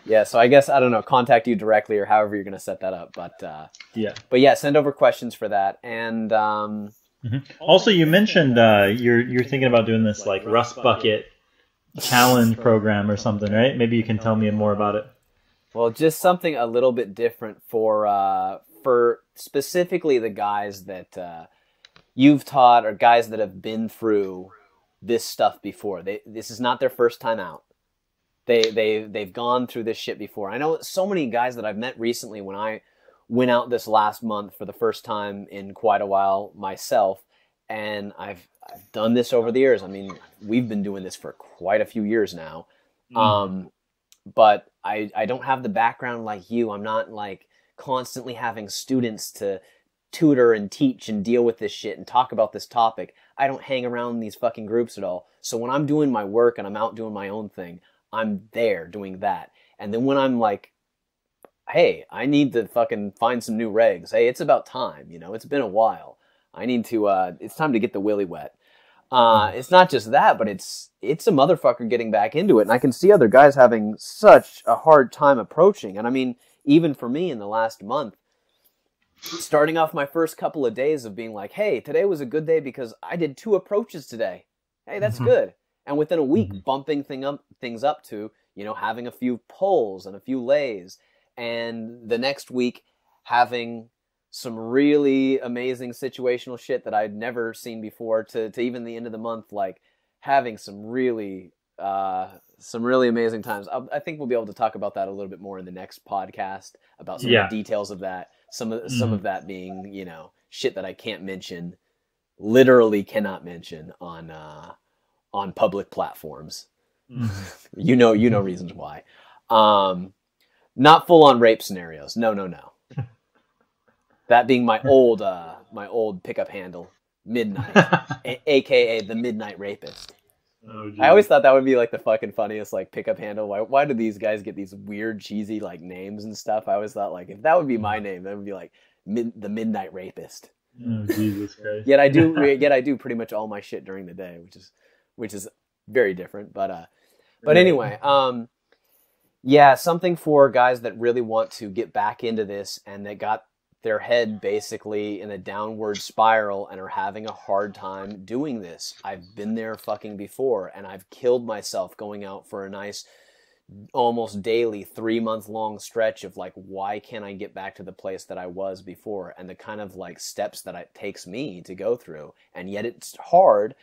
Yeah, so I guess I don't know. Contact you directly or however you're going to set that up, but yeah, send over questions for that. And also, you mentioned you're thinking about doing this like Rust Bucket challenge program or something, right? Maybe you can tell me more about it. Well, just something a little bit different for specifically the guys that. You've taught, or guys that have been through this stuff before. This is not their first time out. They've gone through this shit before. I know so many guys that I've met recently when I went out this last month for the first time in quite a while myself, and I've done this over the years. I mean, we've been doing this for quite a few years now. But I don't have the background like you. I'm not like constantly having students to tutor and teach and deal with this shit and talk about this topic. I don't hang around these fucking groups at all. So when I'm doing my work and I'm out doing my own thing, I'm there doing that. And then when I'm like, hey, I need to fucking find some new regs. Hey, it's about time. You know, it's been a while. I need to, it's time to get the willy wet. It's not just that, but it's a motherfucker getting back into it. And I can see other guys having such a hard time approaching. And I mean, even for me in the last month, starting off my first couple of days of being like, hey, today was a good day because I did 2 approaches today. Hey, that's good. And within a week, bumping things up to, you know, having a few pulls and a few lays. And the next week, having some really amazing situational shit that I'd never seen before to even the end of the month, like having some really amazing times. I think we'll be able to talk about that a little bit more in the next podcast about some of the details of that. Some of that being, you know, shit that I can't mention, literally cannot mention on public platforms. You know reasons why. Not full on rape scenarios. No. That being my old pickup handle, Midnight, aka the Midnight Rapist. Oh, I always thought that would be like the fucking funniest like pickup handle. Why do these guys get these weird cheesy like names and stuff? I always thought like if that would be my name, that would be like the Midnight Rapist. Oh, Jesus Christ. yet I do pretty much all my shit during the day, which is very different, but anyway, yeah, something for guys that really want to get back into this and that got their head basically in a downward spiral and are having a hard time doing this. I've been there fucking before, and I've killed myself going out for a nice almost daily 3-month-long stretch of like, why can't I get back to the place that I was before, and the kind of like steps that it takes me to go through. And yet it's hard.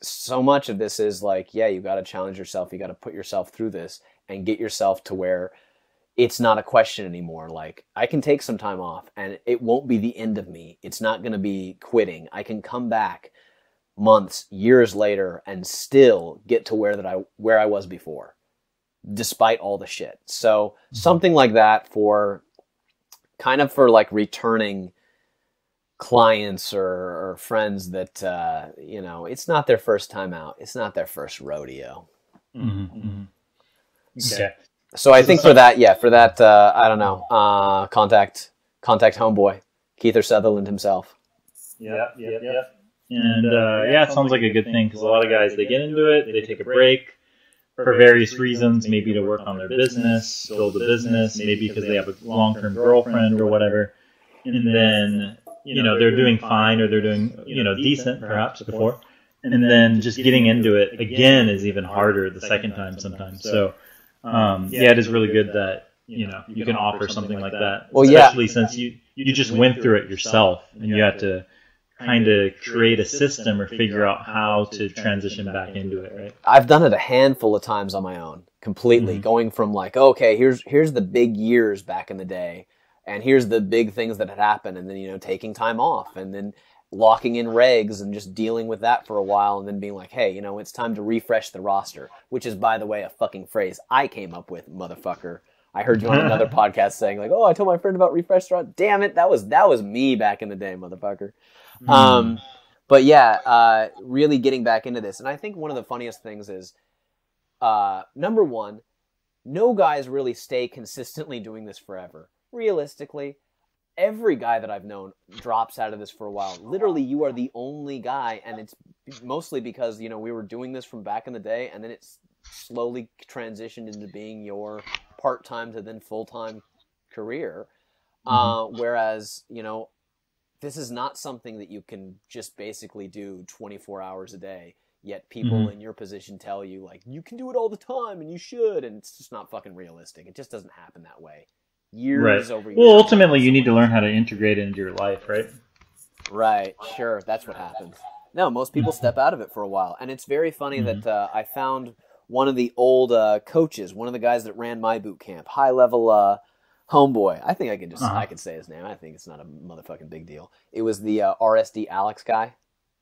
So much of this is like, yeah, you got to challenge yourself, you got to put yourself through this and get yourself to where it's not a question anymore. Like, I can take some time off and it won't be the end of me. It's not going to be quitting. I can come back months, years later and still get to where I was before, despite all the shit. So something like that for like returning clients or friends that, you know, it's not their first time out. It's not their first rodeo. Mm-hmm. Okay. So I think for that, I don't know, contact homeboy, Kiefer Sutherland himself. Yeah. And yeah, it sounds like a good thing, because a lot of guys, they get into it, they take a break for various reasons, maybe to work on their business, build a business, maybe because they have a long-term girlfriend or whatever. And then, you know, they're doing fine, or they're doing, you know, decent perhaps before. And then just getting into it again is even harder the second time sometimes. So yeah, it is really good that, you know, you can offer something like that, especially since you just went through it yourself, and you had to kind of create a system or figure out how to transition back into it, right? I've done it a handful of times on my own, completely, going from like, okay, here's the big years back in the day, and here's the big things that had happened, and then, you know, taking time off, and then locking in regs and just dealing with that for a while, and then being like, hey, you know, it's time to refresh the roster, which is, by the way, a fucking phrase I came up with, motherfucker. I heard you on another podcast saying like, oh, I told my friend about refresh the roster. Damn it, that was me back in the day, motherfucker. But yeah, really getting back into this. And I think one of the funniest things is, number one, no guys really stay consistently doing this forever. Realistically, every guy that I've known drops out of this for a while. Literally, you are the only guy, and it's mostly because, you know, we were doing this from back in the day, and then it's slowly transitioned into being your part-time to then full-time career. Whereas, you know, this is not something that you can just basically do 24 hours a day, yet people in your position tell you, like, you can do it all the time and you should, and it's just not fucking realistic. It just doesn't happen that way. Years over years. Well, ultimately, you need to learn how to integrate it into your life, right? Right, sure. That's what happens. No, most people step out of it for a while, and it's very funny that I found one of the old coaches, one of the guys that ran my boot camp, high-level homeboy. I think I can just I can say his name. I think it's not a motherfucking big deal. It was the RSD Alex guy.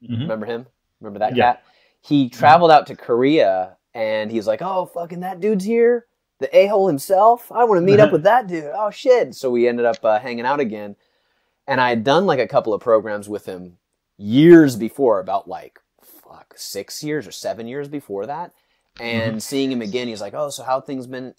Remember him? Remember that cat? He traveled out to Korea, and he's like, "Oh, fucking that dude's here, the a-hole himself. I want to meet up with that dude. Oh shit!" So we ended up hanging out again, and I had done like a couple of programs with him years before, about like 6 years or 7 years before that, and seeing him again, he's like, "Oh, so how have things been?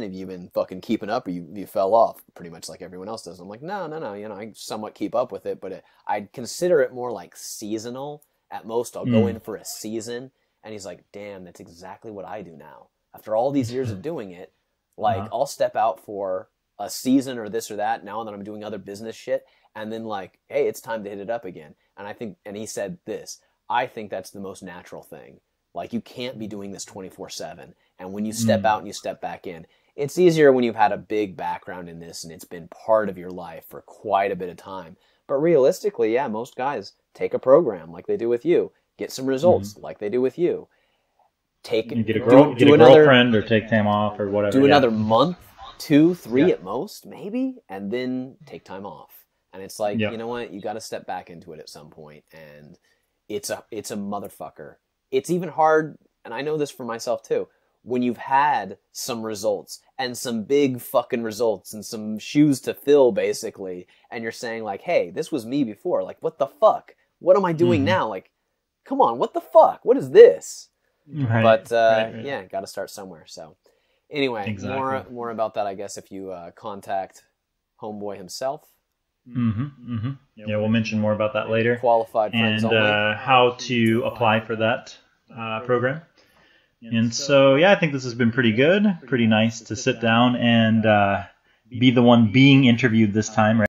Have you been fucking keeping up, or you fell off pretty much like everyone else does?" I'm like, no. You know, I somewhat keep up with it, but I'd consider it more like seasonal. At most, I'll go in for a season. And he's like, damn, that's exactly what I do now. After all these years of doing it, like I'll step out for a season or this or that now that I'm doing other business shit. And then like, hey, it's time to hit it up again. And he said this, I think that's the most natural thing. Like, you can't be doing this 24/7. And when you step out and you step back in, it's easier when you've had a big background in this and it's been part of your life for quite a bit of time. But realistically, yeah, most guys take a program like they do with you, get some results like they do with you. Get a girlfriend or take time off or whatever. Do another month, 2, 3 at most, maybe, and then take time off. And it's like, you know what? You got to step back into it at some point. And it's a motherfucker. It's even hard, and I know this for myself too, when you've had some results and some big fucking results and some shoes to fill basically, and you're saying like, hey, this was me before. Like, what the fuck? What am I doing now? Like, come on, what the fuck? What is this? Right. But yeah, got to start somewhere. So anyway, more about that, I guess, if you contact homeboy himself. Yeah, we'll mention more about that later. Qualified friends only. And how to apply for that program. And so, yeah, I think this has been pretty good. Pretty nice to sit down and be the one being interviewed this time, right?